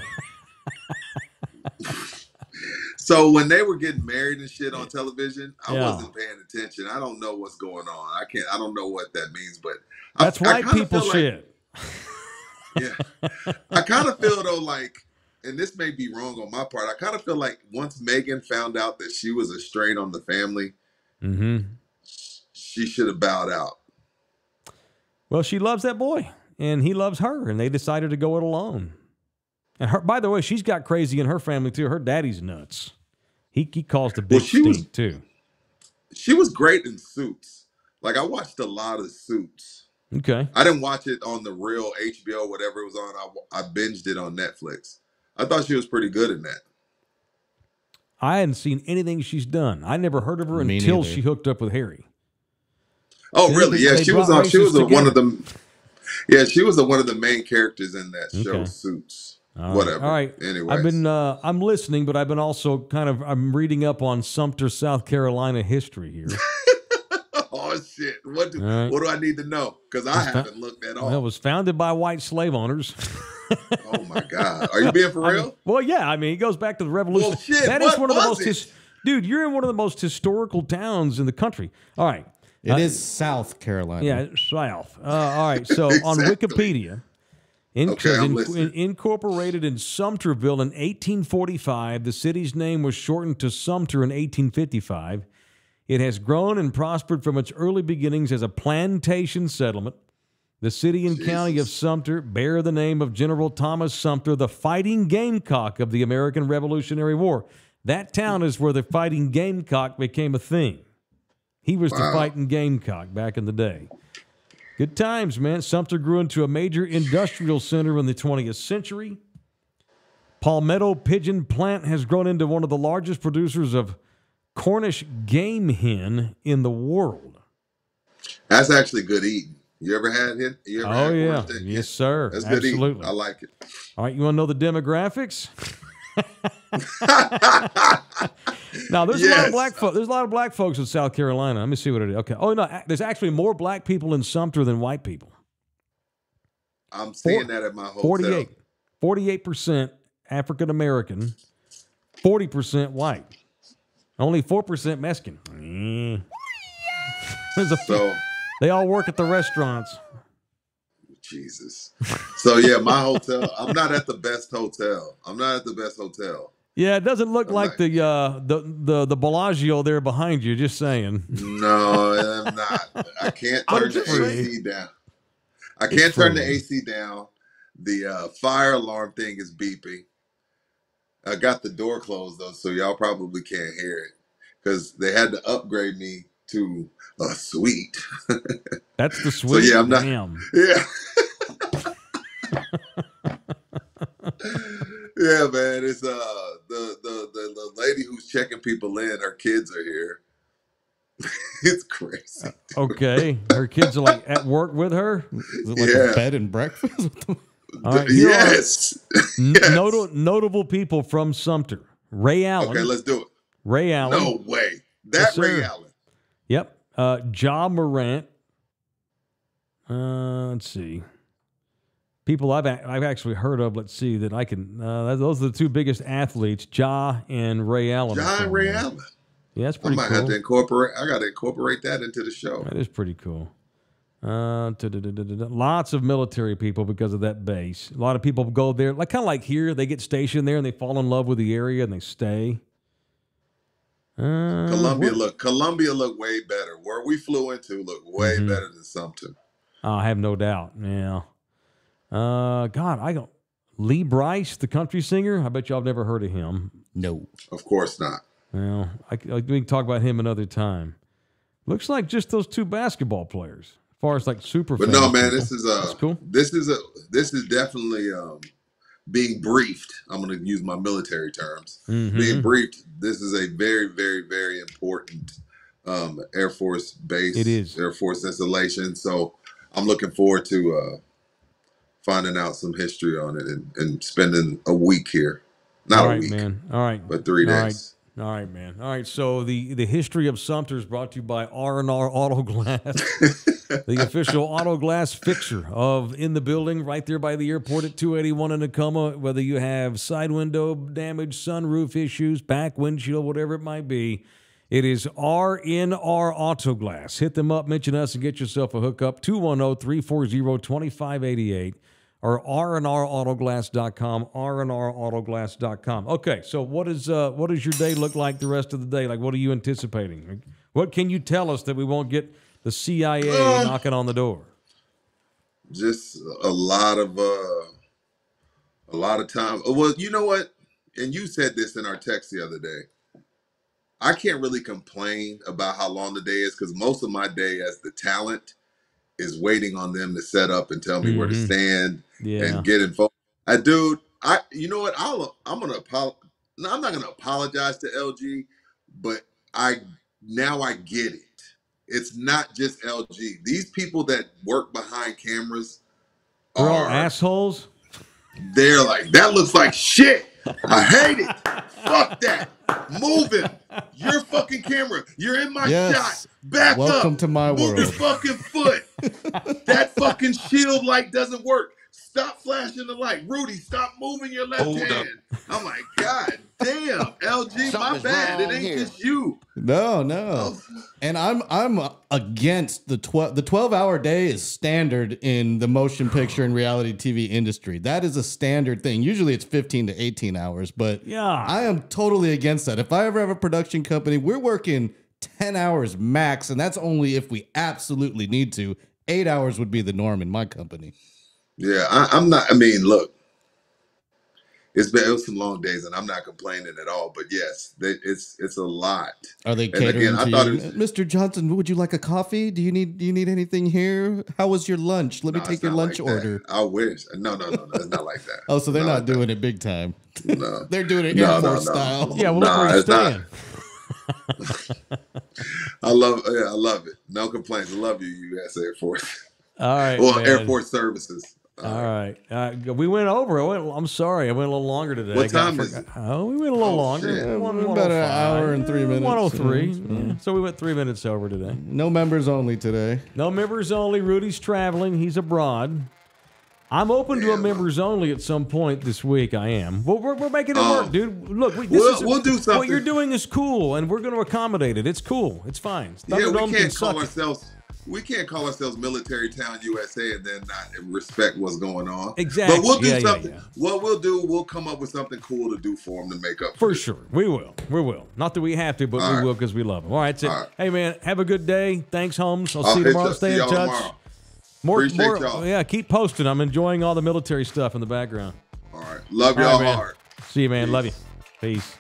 So when they were getting married and shit on television, I wasn't paying attention. I don't know what's going on. I don't know what that means, but that's white people shit. Like, yeah. I kind of feel though like, and this may be wrong on my part, I kind of feel like once Meghan found out that she was a strain on the family, she should have bowed out. Well, she loves that boy, and he loves her, and they decided to go it alone. And her, by the way, she's got crazy in her family, too. Her daddy's nuts. He caused a big stink, too. She was great in Suits. Like, I watched a lot of Suits. Okay. I didn't watch it on the real HBO, whatever it was on. I binged it on Netflix. I thought she was pretty good in that. I hadn't seen anything she's done. I never heard of her until she hooked up with Harry. Oh really? Yeah, she was one of the main characters in that show, Suits. Whatever. All right. Anyway, I'm listening, but I've been also I'm reading up on Sumter, South Carolina history here. Oh shit! What do I need to know? Because I haven't looked at all. Well, it was founded by white slave owners. Oh my God! Are you being for real? Well, yeah. I mean, it goes back to the Revolution. Well, shit, that is one of the most. Dude, you're in one of the most historical towns in the country. All right. It is South Carolina. Yeah, South. All right. So on Wikipedia, incorporated in Sumterville in 1845, the city's name was shortened to Sumter in 1855. It has grown and prospered from its early beginnings as a plantation settlement. The city and county of Sumter bear the name of General Thomas Sumter, the fighting gamecock of the American Revolutionary War. That town is where the fighting gamecock became a thing. He was the fighting gamecock back in the day. Good times, man. Sumter grew into a major industrial center in the 20th century. Palmetto Pigeon Plant has grown into one of the largest producers of Cornish game hen in the world. That's actually good eating. You ever had hen? Oh, yeah. Yes, sir. That's good eating. I like it. All right, you want to know the demographics? Now there's a lot of black folks. There's a lot of black folks in South Carolina. Let me see what it is. Okay. Oh no, there's actually more black people in Sumter than white people. I'm seeing that at my hotel. 48% African American, 40% white, only 4% Mexican. Mm. They all work at the restaurants. Jesus. So yeah, my hotel. I'm not at the best hotel. Yeah, it doesn't look like the Bellagio there behind you. Just saying. No, I'm not. I can't turn the AC down. I can't turn the AC down. The fire alarm thing is beeping. I got the door closed though, so y'all probably can't hear it because they had to upgrade me to a suite. That's the suite. So yeah, I'm not. Damn. Yeah. Yeah, man, it's the lady who's checking people in. Her kids are here. It's crazy. Okay, her kids are like at work with her. Is it like a bed and breakfast? Right, yes. Yes. Notable people from Sumter. Ray Allen. Okay, let's do it. Ray Allen. No way. That Ray Allen. Yep. Ja Morant. Let's see. People I've actually heard of. Let's see that I can. Those are the two biggest athletes, Ja and Ray Allen. Ja and Ray Allen. Yeah, that's pretty cool. I might have to incorporate. I got to incorporate that into the show. That is pretty cool. Lots of military people because of that base. A lot of people go there, like kind of like here. They get stationed there and they fall in love with the area and they stay. Columbia look way better. Where we flew into looked way better than Sumter. I have no doubt. Yeah. God, I don't. Lee Bryce, the country singer. I bet y'all have never heard of him. No, of course not. Well, we can talk about him another time. Looks like just those two basketball players. As far as like super fans. But no, man, this is cool. This is definitely being briefed. I'm going to use my military terms. Being briefed. This is a very, very, very important Air Force base. It is Air Force installation. So I'm looking forward to finding out some history on it and spending a week here. Not a week, man. All right, but 3 days. All right, man. All right, so the history of Sumter is brought to you by R&R Auto Glass, the official auto glass fixer of in the building right there by the airport at 281 in Nakoma, whether you have side window damage, sunroof issues, back windshield, whatever it might be. It is R&R Auto Glass. Hit them up, mention us, and get yourself a hookup, 210-340-2588 or rnrautoglass.com, rnrautoglass.com. Okay, so what does your day look like the rest of the day? Like, what are you anticipating? What can you tell us that we won't get the CIA knocking on the door? Just a lot of time. Well, you know what? And you said this in our text the other day. I can't really complain about how long the day is because most of my day as the talent is waiting on them to set up and tell me where to stand and get involved. You know what? I'm not gonna apologize to LG, but now I get it. It's not just LG. These people that work behind cameras are all assholes. They're like, that looks like shit. I hate it. Fuck that. Move it. Your fucking camera. You're in my shot. Back up. Welcome to my world. Move your fucking foot. That fucking shield light doesn't work. Stop flashing the light. Rudy, stop moving your left hand. I'm like, God damn, LG, my bad. It ain't just you. No, no. And I'm against the 12-hour day is standard in the motion picture and reality TV industry. That is a standard thing. Usually it's 15 to 18 hours, but I am totally against that. If I ever have a production company, we're working 10 hours max, and that's only if we absolutely need to. 8 hours would be the norm in my company. Yeah, I'm not. I mean, look, it was some long days, and I'm not complaining at all. But yes, it's a lot. Are they catering to you? Mr. Johnson, would you like a coffee? Do you need anything here? How was your lunch? Let me take your lunch order. I wish. No, it's not like that. Oh, so they're not doing it big time. No, they're doing it Air Force style. Yeah, it's not. I love it. No complaints. I love you, U.S. Air Force. All right. Well, man. Air Force services. All right. We went over. I'm sorry. I went a little longer today. What time is it? Oh, we went a little longer. Yeah, about an hour and 3 minutes. 103. Yeah. So we went 3 minutes over today. No members only today. No members only. Rudy's traveling. He's abroad. I'm open to a members only at some point this week. I am. Well, we're making it work, dude. Look, we'll do something. What you're doing is cool, and we're going to accommodate it. It's cool. It's fine. Yeah, we can't call ourselves... We can't call ourselves Military Town USA and then not respect what's going on. Exactly. But we'll do something. Yeah. What we'll do, we'll come up with something cool to do for them to make up for it. Sure. We will. We will. Not that we have to, but we will because we love them. All right. That's it. All right. Hey, man, have a good day. Thanks, Holmes. I'll see you tomorrow. Stay in touch. Tomorrow. Appreciate y'all. Yeah, keep posting. I'm enjoying all the military stuff in the background. All right. Love y'all hard. See you, man. Peace. Love you. Peace.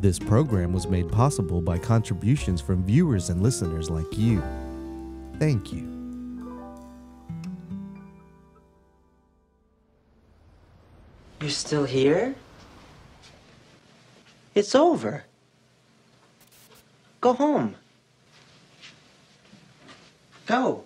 This program was made possible by contributions from viewers and listeners like you. Thank you. You're still here? It's over. Go home. Go.